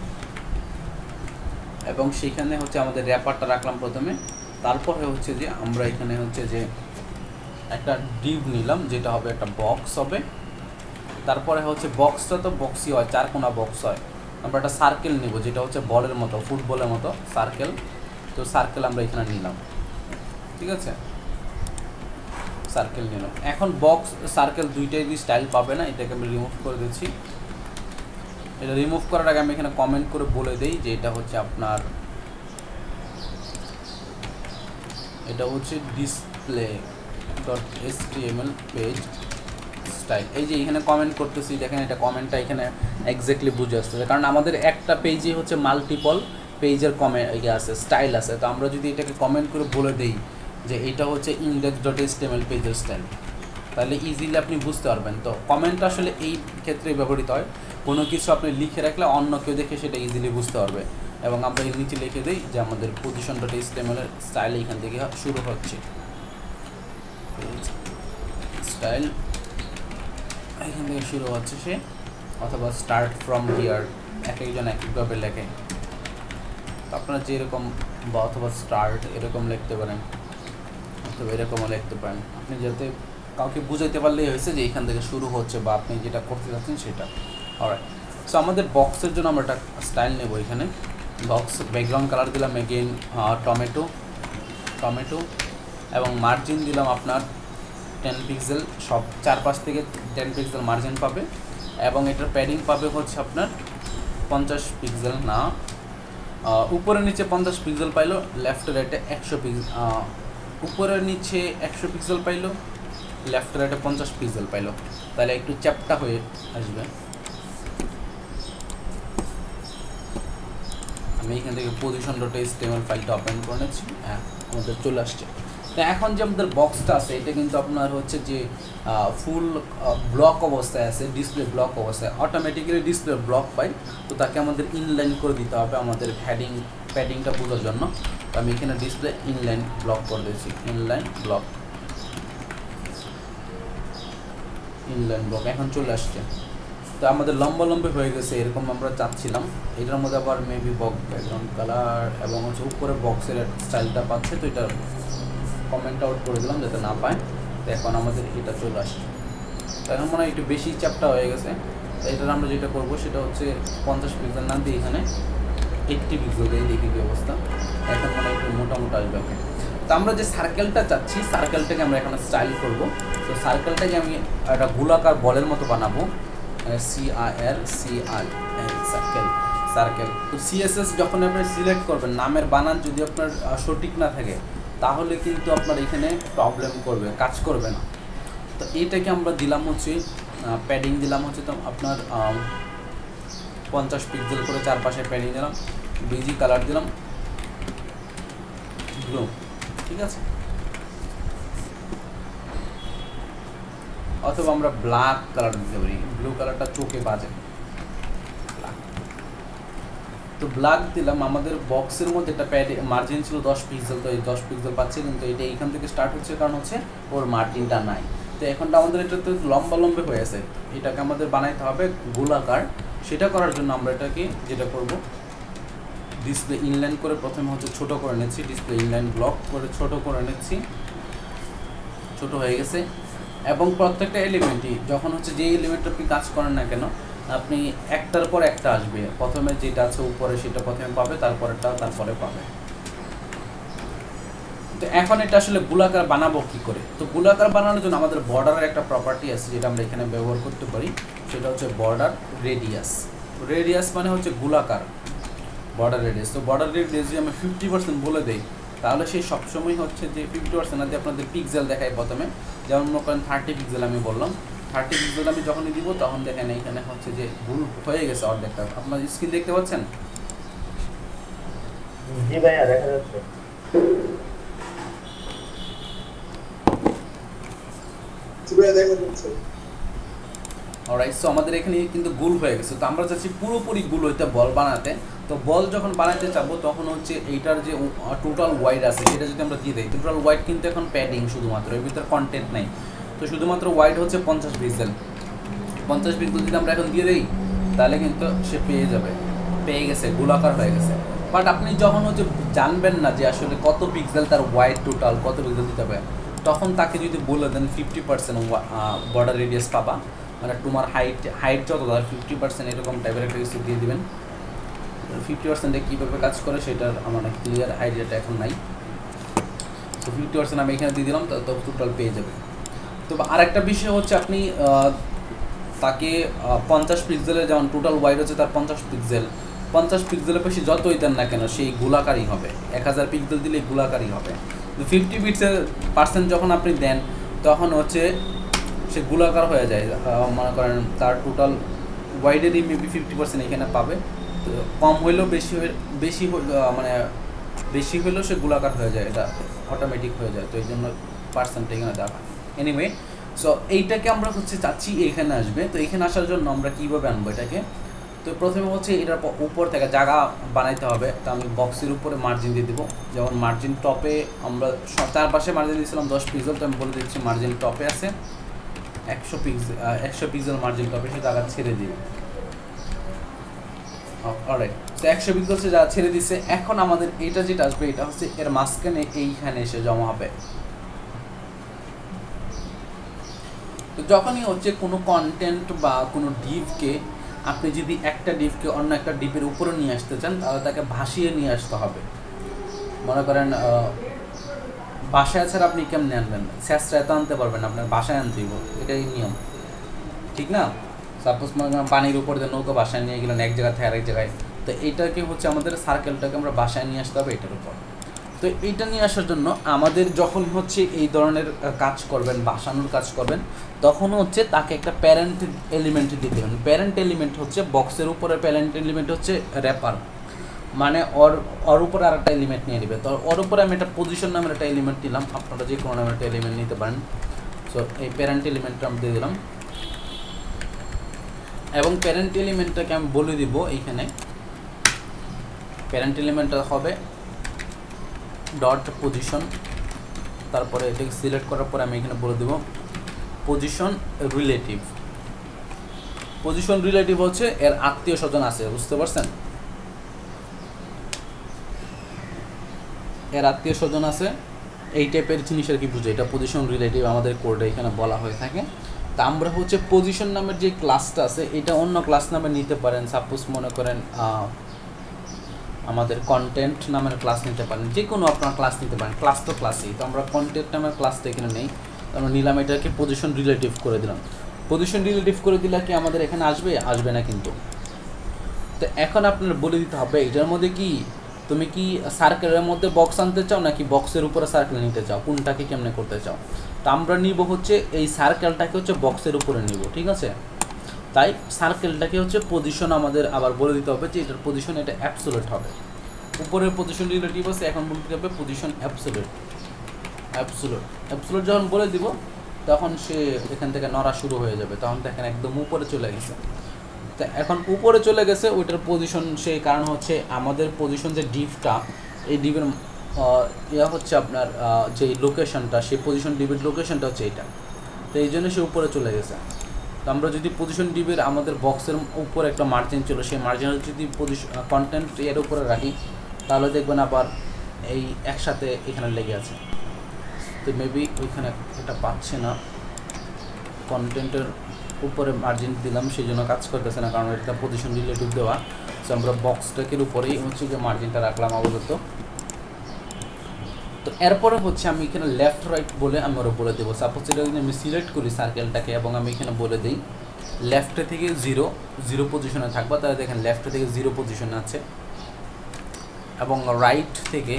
এবং সেখানে হচ্ছে আমাদের র‍্যাপারটা রাখলাম প্রথমে। তারপরে হচ্ছে যে আমরা এখানে হচ্ছে যে একটা ডিভ নিলাম যেটা হবে একটা বক্স হবে। তারপরে হচ্ছে বক্সটা তো বক্সই হয়, চার কোণা বক্স হয়। আমরা একটা সার্কেল নিব যেটা হচ্ছে বলের মতো, ফুটবলের মতো সার্কেল। তো সার্কেল আমরা এখানে নিলাম, ঠিক আছে, সার্কেল নিলাম। এখন বক্স সার্কেল দুইটাই দিয়ে স্টাইল পাবে না, এটাকে আমি রিমুভ করে দিচ্ছি। এটা রিমুভ করার আগে আমি এখানে কমেন্ট করে বলে দিই যে এটা হচ্ছে আপনার, এটা হচ্ছে display dot HTML page style. এই যে এখানে কমেন্ট করতেছি, দেখেন এটা কমেন্টটা এখানে এক্স্যাক্টলি বুঝে আসতেছে, কারণ আমাদের একটা পেজে হচ্ছে মাল্টিপল পেজের কমেন্ট ইয়ে আছে, স্টাইল আছে। তো আমরা যদি এটাকে কমেন্ট করে বলে দিই যে এটা হচ্ছে ইনডেক্স ডট এসটিএমএল পেজের স্টাইল, তাহলে ইজিলি আপনি বুঝতে পারবেন। তো কমেন্ট আসলে এই ক্ষেত্রে ব্যবহৃত হয়, কোনো কিছু আপনি লিখে রাখলে অন্য কেউ দেখে সেটা ইজিলি বুঝতে পারবে। এবং আমরা এর নিচে লিখে দিই যে আমাদের পজিশন ডট এসটিএমএল এর স্টাইল এখান থেকে শুরু হচ্ছে, স্টাইল এখান থেকে শুরু হচ্ছে সে, অথবা স্টার্ট ফ্রম হিয়ার, এক একজন এক একভাবে লেখে। তো আপনারা যেরকম, বা অথবা স্টার্ট এরকম লিখতে পারেন, অথবা এরকমও লিখতে পারেন। আপনি যাতে কাউকে বুঝাইতে পারলেই হয়েছে যে এখান থেকে শুরু হচ্ছে বা আপনি যেটা করতে যাচ্ছেন সেটা। অলরাইট, সো আমাদের বক্সের জন্য আমরা একটা স্টাইল নেব। এখানে বক্স ব্যাকগ্রাউন্ড কালার দিলাম এগেইন টমেটো টমেটো এবং মার্জিন দিলাম আপনার টেন পিক্সেল, সব চারপাশ থেকে টেন পিক্সেল মার্জিন পাবে। এবং এটার প্যাডিং পাবে হচ্ছে আপনার পঞ্চাশ পিক্সেল, না উপরে নিচে পঞ্চাশ পিক্সেল পাইলো, লেফট রাইটে একশো পিক্সেল, উপরে নিচে একশো পিক্সেল পাইলো, লেফট রাইটে পঞ্চাশ পিক্সেল পাইলো। তাহলে একটু চ্যাপ্টা হয়ে আসবে। আমি এখান থেকে পজিশন ডট এসটিএমএল ফাইলটা ওপেন করে নিচ্ছি, হ্যাঁ আমাদের চলে আসছে। তো এখন যে আমাদের বক্সটা আছে এটা কিন্তু আপনার হচ্ছে যে ফুল ব্লক অবস্থায় আছে, ডিসপ্লে ব্লক অবস্থায়, অটোমেটিক্যালি ডিসপ্লে ব্লক পাই। তো তাকে আমাদের ইনলাইন করে দিতে হবে আমাদের প্যাডিং প্যাডিংটা বোঝার জন্য। তো আমি এখানে ডিসপ্লে ইনলাইন ব্লক করে দিয়েছি, ইনলাইন ব্লক ইনলাইন ব্লক এখন চলে আসছে। তো আমাদের লম্বা লম্বা হয়ে গেছে, এরকম আমরা চাচ্ছিলাম। এটার মধ্যে আবার মেবি বক্স ব্যাকগ্রাউন্ড কালার এবং হচ্ছে উপরে বক্সের স্টাইলটা পাচ্ছে, তো এটা কমেন্ট আউট করে দিলাম যাতে না পায়। তো এখন আমাদের এটা চলে আসছে। তো এখন মনে হয় একটু বেশি চাপটা হয়ে গেছে। তো এটার আমরা যেটা করব সেটা হচ্ছে পঞ্চাশ পিক্সেল না দিয়ে এখানে এইট্টি পিক্সেল দিয়ে দেখি কি অবস্থা। এখন মানে একটু মোটামুটি আসবে। ওকে, তো আমরা যে সার্কেলটা চাচ্ছি সার্কেলটাকে আমরা এখানে স্টাইল করব। তো সার্কেলটাকে আমি একটা গোলাকার বলের মতো বানাবো, C I R C I circle circle. তো সিএসএস যখন আপনি সিলেক্ট করবেন, নামের বানান যদি আপনার সঠিক না থাকে তাহলে কিন্তু আপনার এখানে প্রবলেম করবে, কাজ করবে না। তো এটাকে আমরা দিলাম হচ্ছে প্যাডিং দিলাম হচ্ছে তো আপনার পঞ্চাশ পিক্সেল করে চারপাশে প্যাডিং দিলাম, বিজি কালার দিলাম ব্লু, ঠিক আছে। অথবা আমরা ব্ল্যাক কালার দিতে পারি, ব্লু কালারটা চোখে বাজে, ব্ল্যাক। তো ব্ল্যাক দিলাম। আমাদের বক্সের মধ্যে একটা প্যাড মার্জিন ছিল দশ পিক্সেল, তো এই দশ পিক্সেল পাচ্ছে, কিন্তু এটা এইখান থেকে স্টার্ট হচ্ছে কারণ হচ্ছে ওর মার্জিনটা নাই। তো এখন আমাদের এটা তো লম্বা লম্বা হয়ে আছে, এটাকে আমাদের বানাইতে হবে গোলাকার। সেটা করার জন্য আমরা এটাকে যেটা করব, ডিসপ্লে ইনলাইন করে প্রথমে হচ্ছে ছোট করে নিচ্ছি, ডিসপ্লে ইনলাইন ব্লক করে ছোট করে নিচ্ছি, ছোট হয়ে গেছে। এবং প্রত্যেকটা এলিমেন্টই যখন হচ্ছে যে এলিমেন্টটা আপনি কাজ করেন না কেন, আপনি একটার পর একটা আসবে। প্রথমে যেটা আছে উপরে সেটা প্রথমে পাবে, তারপরেটা তারপরে পাবে। তো এখন এটা আসলে গোলাকার বানাবো কী করে? তো গোলাকার বানানোর জন্য আমাদের বর্ডারের একটা প্রপার্টি আছে যেটা আমরা এখানে ব্যবহার করতে পারি, সেটা হচ্ছে বর্ডার রেডিয়াস। রেডিয়াস মানে হচ্ছে গোলাকার বর্ডার রেডিয়াস। তো বর্ডার রেডিয়াস যদি আমি ফিফটি পার্সেন্ট বলে দিই, তাহলে সেই সবসময় হচ্ছে যে ফিফটি পার্সেন্ট আছে। আপনাদের পিক্সেল দেখায় প্রথমে, যেমন মনে করেন থার্টি পিক্সেল আমি বললাম, থার্টি পিক্সেল আমি যখনই দিব তখন দেখেন এখানে হচ্ছে যে ভুল হয়ে গেছে অর্ধেকটা। আপনার স্ক্রিন দেখতে পাচ্ছেন? জি ভাইয়া দেখা যাচ্ছে। অলরাইট, সো আমাদের এখানে কিন্তু গোল হয়ে গেছে। তো আমরা চাচ্ছি পুরোপুরি গোল হইতে বল বানাতে। তো বল যখন বানাতে চাবো তখন হচ্ছে এইটার যে টোটাল ওয়াইড আছে সেটা যদি আমরা দিয়ে দিই, টোটাল ওয়াইড কিন্তু এখন প্যাডিং শুধুমাত্র, এর ভিতরে কন্টেন্ট নাই। তো শুধুমাত্র ওয়াইড হচ্ছে পঞ্চাশ পিক্সেল, पंचाश बिंदु যদি আমরা এখন দিয়ে দেই তাহলে কিন্তু সে পেয়ে যাবে, পেয়ে গেছে, গোলাকার হয়ে গেছে। বাট আপনি যখন হচ্ছে জানবেন না যে আসলে কত পিক্সেল তার ওয়াইড টোটাল কত পিক্সেল দিতে হবে, তখন তাকে যদি বলে দেন ফিফটি পার্সেন্ট বর্ডার রেডিয়াস পাবা, মানে তোমার হাইট হাইট যত তার ফিফটি পার্সেন্ট এরকম টাইপের একটা কিছু দিয়ে দেবেন। ফিফটি পার্সেন্টে কীভাবে কাজ করে সেটার আমার ক্লিয়ার আইডিয়াটা এখন নাই, তো ফিফটি পার্সেন্ট আমি এখানে দিয়ে দিলাম, তো টোটাল পেয়ে যাবে। তো আরেকটা বিষয় হচ্ছে আপনি তাকে পঞ্চাশ পিক্সেলে যেমন টোটাল ওয়াইড হচ্ছে তার পঞ্চাশ পিক্সেল, পঞ্চাশ পিক্সেলের বেশি যতই দেন না কেন সেই গোলাকারই হবে, এক হাজার পিক্সেল দিলে গোলাকারই হবে। তো ফিফটি পিক্সেল পার্সেন্ট যখন আপনি দেন তখন হচ্ছে সে গোলাকার হয়ে যায়, মনে করেন তার টোটাল ওয়াইডেরই মেবি ফিফটি পার্সেন্ট এখানে পাবে। তো কম হইলেও বেশি বেশি মানে বেশি হইলেও সে গোলাকার হয়ে যায়, এটা অটোমেটিক হয়ে যায়। তো এই জন্য পার্সেন্ট এখানে দেখা। এনিওয়ে সো এইটাকে আমরা হচ্ছে চাচ্ছি এখানে আসবে, তো এখানে আসার জন্য আমরা কীভাবে আনবো এটাকে? তো প্রথমে হচ্ছে এটার উপর থেকে জায়গা বানাইতে হবে, তো আমি বক্সের উপরে মার্জিন দিয়ে দেবো। যেমন মার্জিন টপে আমরা তার পাশে মার্জিন দিয়েছিলাম দশ পিক্সেল, তো আমি বলে দিচ্ছি মার্জিন টপে আছে একশো পিক্সেল, একশো পিক্সেল মার্জিন টপে সে জায়গা ছেড়ে দিবে। অলরাইট, তো একশো পিক্সেল সে জায়গা ছেড়ে দিচ্ছে। এখন আমাদের এটা যেটা আসবে এটা হচ্ছে এর মাঝখানে এইখানে এসে জমা হবে। তো যখনই হচ্ছে কোনো কন্টেন্ট বা কোনো ডিভকে আপনি যদি একটা ডিভকে অন্য একটা ডিভের উপরে নিয়ে আসতে চান তাহলে তাকে ভাসিয়ে নিয়ে আসতে হবে। মনে করেন বাসায় ছাড়া আপনি কেমনে আনবেন? স্যাঁচড়ায় তো আনতে পারবেন, আপনার বাসায় আনতে হইব, এটাই নিয়ম, ঠিক না? সাপোজ মনে করেন পানির উপর দিয়ে নৌকা বাসায় নিয়ে গেলেন এক জায়গা থেকে আরেক জায়গায়, তো এইটাকে হচ্ছে আমাদের সার্কেলটাকে আমরা বাসায় নিয়ে আসতে হবে এটার উপর। তো এইটা নিয়ে আসার জন্য আমাদের যখন হচ্ছে এই ধরনের কাজ করবেন, বাসানোর কাজ করবেন, তখন হচ্ছে তাকে একটা প্যারেন্ট এলিমেন্ট দিতে হবে। প্যারেন্ট এলিমেন্ট হচ্ছে বক্সের উপরে প্যারেন্ট এলিমেন্ট হচ্ছে র্যাপার, মানে ওর ওর উপরে আর একটা এলিমেন্ট নিয়ে নেবে। তো ওর উপরে আমি একটা পজিশন নামের একটা এলিমেন্ট নিলাম, আপনারা যে কোনো নামের একটা এলিমেন্ট নিতে পারেন। সো এই প্যারেন্ট এলিমেন্টটা আমি দিয়ে দিলাম এবং প্যারেন্ট এলিমেন্টটাকে আমি বলে দিব এইখানে প্যারেন্ট এলিমেন্টটা হবে ডট পজিশন, তারপরে এটাকে সিলেক্ট করার পরে আমি এখানে বলে দেব পজিশন রিলেটিভ। পজিশন রিলেটিভ হচ্ছে এর আত্মীয় স্বজন আছে, বুঝতে পারছেন? এর আত্মীয় স্বজন আছে, এই টাইপের জিনিসের কি বুঝে এটা পজিশন রিলেটিভ আমাদের কোডে এখানে বলা হয়ে থাকে। তা আমরা হচ্ছে পজিশন নামের যে ক্লাসটা আছে এটা অন্য ক্লাস নামে নিতে পারেন। সাপোজ মনে করেন আমাদের কন্টেন্ট নামের ক্লাস নিতে পারেন, যে কোনো আপনার ক্লাস নিতে পারেন, ক্লাস তো ক্লাসই। তো আমরা কন্টেন্ট নামের ক্লাস তো এখানে নেই, আমরা নিলাম, এটাকে পজিশন রিলেটিভ করে দিলাম। পজিশন রিলেটিভ করে দিলে কি আমাদের এখানে আসবে? আসবে না কিন্তু। তো এখন আপনার বলে দিতে হবে এটার মধ্যে কি তুমি কি সার্কেলের মধ্যে বক্স আনতে চাও নাকি বক্সের উপরে সার্কেল নিতে চাও, কোনটাকে কেমনে করতে চাও। তো আমরা নিব হচ্ছে এই সার্কেলটাকে হচ্ছে বক্সের উপরে নিব, ঠিক আছে? তাই সার্কেলটাকে হচ্ছে পজিশন আমাদের আবার বলে দিতে হবে যে এটার পজিশন এটা অ্যাবসোলিউট হবে। উপরের পজিশন রিলেটিভ আছে, এখন বলতে হবে পজিশন অ্যাবসোলিউট। অ্যাবসোলিউট অ্যাবসোলিউট যখন বলে দিব তখন সে এখান থেকে নড়া শুরু হয়ে যাবে, তখন দেখেন একদম উপরে চলে গেছে। তা এখন উপরে চলে গেছে ওইটার পজিশন, সেই কারণ হচ্ছে আমাদের পজিশন যে ডিভটা এই ডিভের ইয়া হচ্ছে আপনার যে লোকেশনটা, সেই পজিশন ডিভের লোকেশনটা হচ্ছে এটা, তো এই জন্য সে উপরে চলে গেছে। তো আমরা যদি পজিশন ডিভের আমাদের বক্সের উপর একটা মার্জিন ছিল সেই মার্জিনের যদি পজিশন কন্টেন্ট এর উপরে রাখি তাহলে দেখবেন আবার এই একসাথে এখানে লেগে আছে। তো মেবি ওইখানে এটা পাচ্ছে না, কন্টেন্টের উপরে মার্জিন দিলাম সেই জন্য কাজ করতেছে না, কারণ এটা পজিশন রিলেটিভ দেওয়া। তো আমরা বক্সটাকের উপরেই হচ্ছে যে মার্জিনটা রাখলাম আপাতত। তো এরপরে হচ্ছে আমি এখানে লেফট রাইট বলে আমি ওরা বলে দেবো। সাপোজ এটা যদি আমি সিলেক্ট করি সার্কেলটাকে এবং আমি এখানে বলে দিই লেফটে থেকে জিরো জিরো পজিশনে থাকবা, তাহলে দেখেন লেফটে থেকে জিরো পজিশনে আছে, এবং রাইট থেকে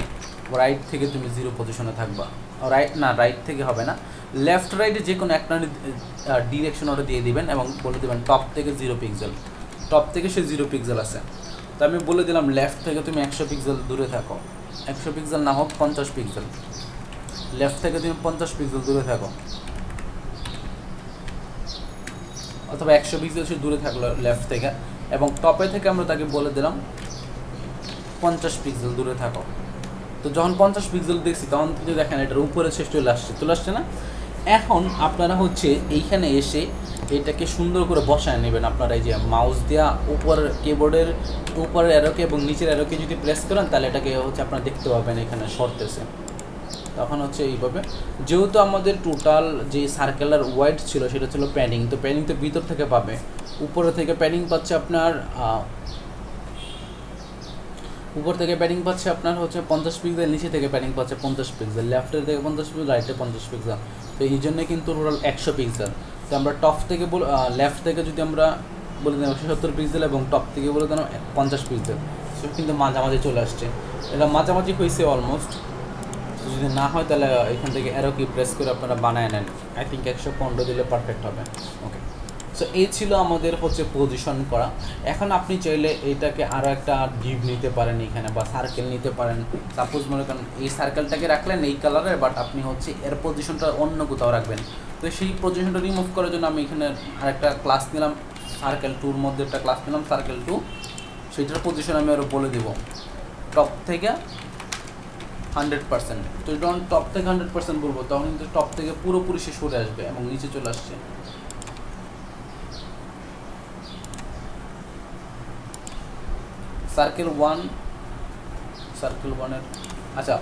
রাইট থেকে তুমি জিরো পজিশনে থাকবা। রাইট না, রাইট থেকে হবে না, লেফট রাইটে যে কোনো একটা ডিরেকশন ওটা দিয়ে দিবেন এবং বলে দেবেন টপ থেকে জিরো পিক্সেল। টপ থেকে সে জিরো পিক্সেল আছে, তো আমি বলে দিলাম লেফট থেকে তুমি একশো পিক্সেল দূরে থাকো, একশো পিক্সেল না হোক পঞ্চাশ পিক্সেল, লেফট থেকে তুমি পঞ্চাশ পিক্সেল দূরে থাকো, অথবা একশো পিক্সেল সে দূরে থাকলো লেফট থেকে, এবং টপে থেকে আমরা তাকে বলে দিলাম পঞ্চাশ পিক্সেল দূরে থাকো। তো যখন পঞ্চাশ পিক্সেল দেখছি তখন কিন্তু দেখেন এটার উপরে সে চলে আসছে, চলে আসছে না? এখন আপনারা হচ্ছে এইখানে এসে এটাকে সুন্দর করে বসায় নেবেন। আপনারা এই যে মাউস দেয়া উপর কিবোর্ডের উপর অ্যারোকে এবং নিচের অ্যারোকে যদি প্রেস করেন তাহলে এটাকে হচ্ছে আপনারা দেখতে পাবেন এখানে সরতেছে। তখন হচ্ছে এইভাবে যেহেতু আমাদের টোটাল যে সার্কেলার ওয়াইড ছিল সেটা ছিল প্যাডিং, তো প্যাডিং তো ভিতর থেকে পাবে, উপরে থেকে প্যাডিং পাচ্ছে আপনার উপর থেকে প্যাডিং পাচ্ছে আপনার হচ্ছে পঞ্চাশ পিক্সেল, নিচে থেকে প্যাডিং পাচ্ছে পঞ্চাশ পিক্সেল, লেফটের থেকে পঞ্চাশ পিক্সেল, রাইটে পঞ্চাশ পিক্সেল। তো এই জন্য কিন্তু টোটাল একশো পিক্সেল। তো আমরা টপ থেকে বল লেফট থেকে যদি আমরা বলে দিলাম একশো সত্তর পিক্সেল এবং টপ থেকে বলে দিলাম পঞ্চাশ পিক্সেল, সব কিন্তু মাঝামাঝি চলে আসছে। এটা মাঝামাঝি হয়েছে অলমোস্ট। যদি না হয় তাহলে এখান থেকে অ্যারো কি প্রেস করে আপনারা বানায় নেন। আই থিঙ্ক একশো পনেরো দিলে পারফেক্ট হবে। ওকে, সো এই ছিল আমাদের হচ্ছে পজিশন করা। এখন আপনি চাইলে এটাকে আরও একটা ডিপ নিতে পারেন এখানে, বা সার্কেল নিতে পারেন। সাপোজ মনে করেন এই সার্কেলটাকে রাখলেন এই কালারের, বাট আপনি হচ্ছে এর পজিশনটা অন্য কোথাও রাখবেন। তো সেই পজিশনটা রিমুভ করার জন্য আমি এখানে আরেকটা ক্লাস নিলাম, সার্কেল টুর মধ্যে একটা ক্লাস নিলাম সার্কেল টু। সেটার পজিশন আমি আরও বলে দেবো টপ থেকে হান্ড্রেড পার্সেন্ট। তো যখন টপ থেকে হান্ড্রেড পার্সেন্ট বলবো তখন কিন্তু টপ থেকে পুরোপুরি সে সরে আসবে এবং নিচে চলে আসছে। সার্কেল ওয়ান, সার্কেল ওয়ানের আচ্ছা।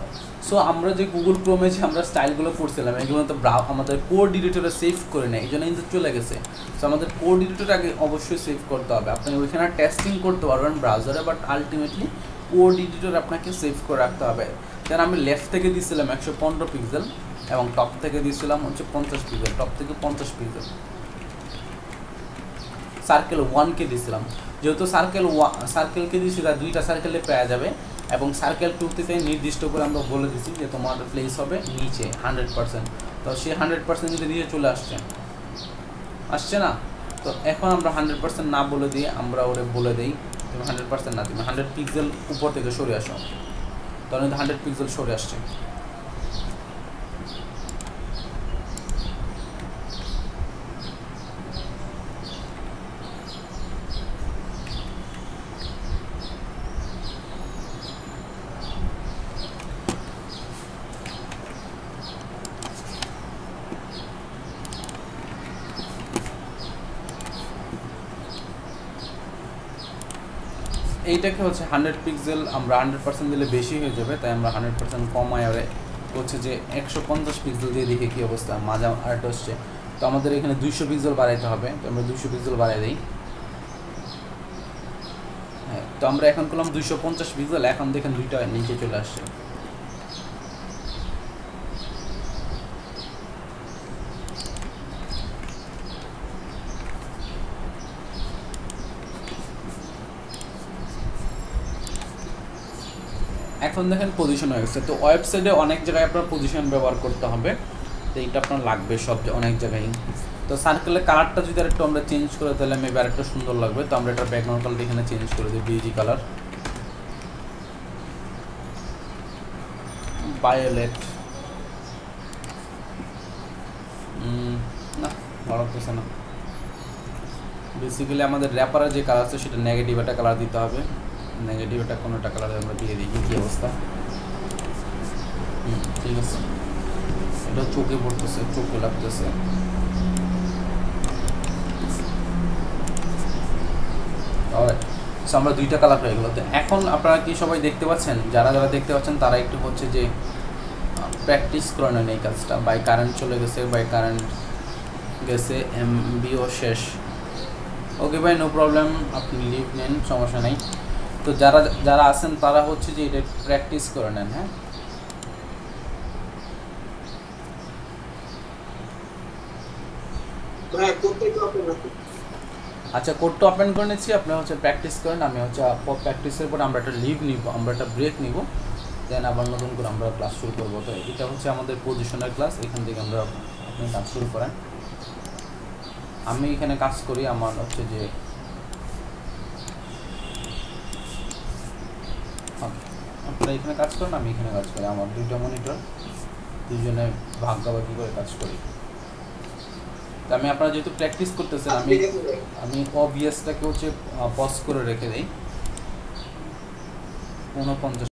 সো আমরা যে গুগল ক্রোমে যে আমরা স্টাইলগুলো করছিলাম এগুলো তো আমাদের কোড এডিটরে সেভ করে নেয়, এই জন্য কিন্তু চলে গেছে। সো আমাদের কোড এডিটর আগে অবশ্যই সেভ করতে হবে। আপনি ওইখানে টেস্টিং করতে পারবেন ব্রাউজারে, বাট আলটিমেটলি কোড এডিটর আপনাকে সেভ করে রাখতে হবে। যেন আমি লেফট থেকে দিয়েছিলাম একশো পনেরো পিক্সেল এবং টপ থেকে দিয়েছিলাম হচ্ছে পঞ্চাশ পিক্সেল, টপ থেকে পঞ্চাশ পিক্সেল সার্কেল ওয়ানকে দিয়েছিলাম। যেহেতু সার্কেল ওয়ান সার্কেলকে দিয়েছি তার দুইটা সার্কেলে পাওয়া যাবে, এবং সার্কেল টুতে নির্দিষ্ট করে আমরা বলে দিচ্ছি যে তোমার প্লেস হবে নিচে হান্ড্রেড পার্সেন্ট। তো সে হান্ড্রেড পার্সেন্ট কিন্তু নিচে চলে আসছে আসছে না। তো এখন আমরা হান্ড্রেড পার্সেন্ট না বলে দিয়ে আমরা ওরে বলে দিই তুমি হান্ড্রেড পার্সেন্ট না, তুমি হান্ড্রেড পিক্সেল উপর থেকে সরে আসো। তখন কিন্তু হান্ড্রেড পিক্সেল সরে আসছে। এইটাকে হচ্ছে হান্ড্রেড পিক্সেল আমরা হান্ড্রেড পার্সেন্ট দিলে বেশি হয়ে যাবে, তাই আমরা হান্ড্রেড পার্সেন্ট কমায় আর হচ্ছে যে একশো পঞ্চাশ পিক্সেল দিয়ে দেখি কী অবস্থা। মাঝা আর্ট হচ্ছে, তো আমাদের এখানে দুইশো পিক্সেল বাড়াইতে হবে। তো আমরা দুইশো পিক্সেল বাড়াই দিই। হ্যাঁ, তো আমরা এখন করলাম দুইশো পঞ্চাশ পিক্সেল। এখন দেখেন দুইটা নিচে চলে আসছে। এখন দেখেন পজিশন হয়ে গেছে। তো ওয়েবসাইটে অনেক জায়গায় আপনার পজিশন ব্যবহার করতে হবে, তো এইটা আপনার লাগবে সব অনেক জায়গায়। তো সার্কেলের কালারটা যদি আরেকটু আমরা চেঞ্জ করে তাহলে মেবি আরেকটা সুন্দর লাগবে। তো আমরা এটা ব্যাকগ্রাউন্ড কালার এখানে চেঞ্জ করে দিই, বিজি কালার ভায়োলেট। না, ভালো হচ্ছে না। বেসিক্যালি আমাদের র্যাপারের যে কালার আছে সেটা নেগেটিভ একটা কালার দিতে হবে। নেগেটিভ একটা কোনোটা কালার আমরা দিয়ে দিই। কী অবস্থা? হুম, ঠিক আছে। এটা চোখে পড়তেছে, চোখে লাগতেছে। অলরাইট, সো আমরা দুইটা কালার হয়ে গেল। তো এখন আপনারা কি সবাই দেখতে পাচ্ছেন? যারা যারা দেখতে পাচ্ছেন তারা একটু হচ্ছে যে প্র্যাকটিস করে নেন এই কাজটা। বাই কারেন্ট চলে গেছে, বাই কারেন্ট গেছে, এমবিও শেষ। ওকে ভাই, নো প্রবলেম, আপনি লিভ নেন, সমস্যা নেই। তো যারা যারা আছেন তারা হচ্ছে যে এটা প্র্যাকটিস করে নেন। হ্যাঁ, আচ্ছা, কোডটা ওপেন করে নিচ্ছি, আপনারা হচ্ছে প্র্যাকটিস করেন। আমি হচ্ছে প্র্যাকটিসের পর আমরা একটা লিভ নিব, আমরা একটা ব্রেক নিব, দেন আবার নতুন করে আমরা ক্লাস শুরু করবো। তো এটা হচ্ছে আমাদের পজিশনের ক্লাস, এখান থেকে আমরা আপনি কাজ শুরু করেন। আমি এখানে কাজ করি, আমার হচ্ছে যে আপনারা এখানে কাজ করেন, আমি এখানে কাজ করি। আমার দুইটা মনিটর, দুজনে ভাগাভাগি করে কাজ করি। তো আমি আপনারা যেহেতু প্র্যাকটিস করতেছেন, আমি আমি অবভিয়াসটাকে হচ্ছে পজ করে রেখে দিই। ঊনপঞ্চাশ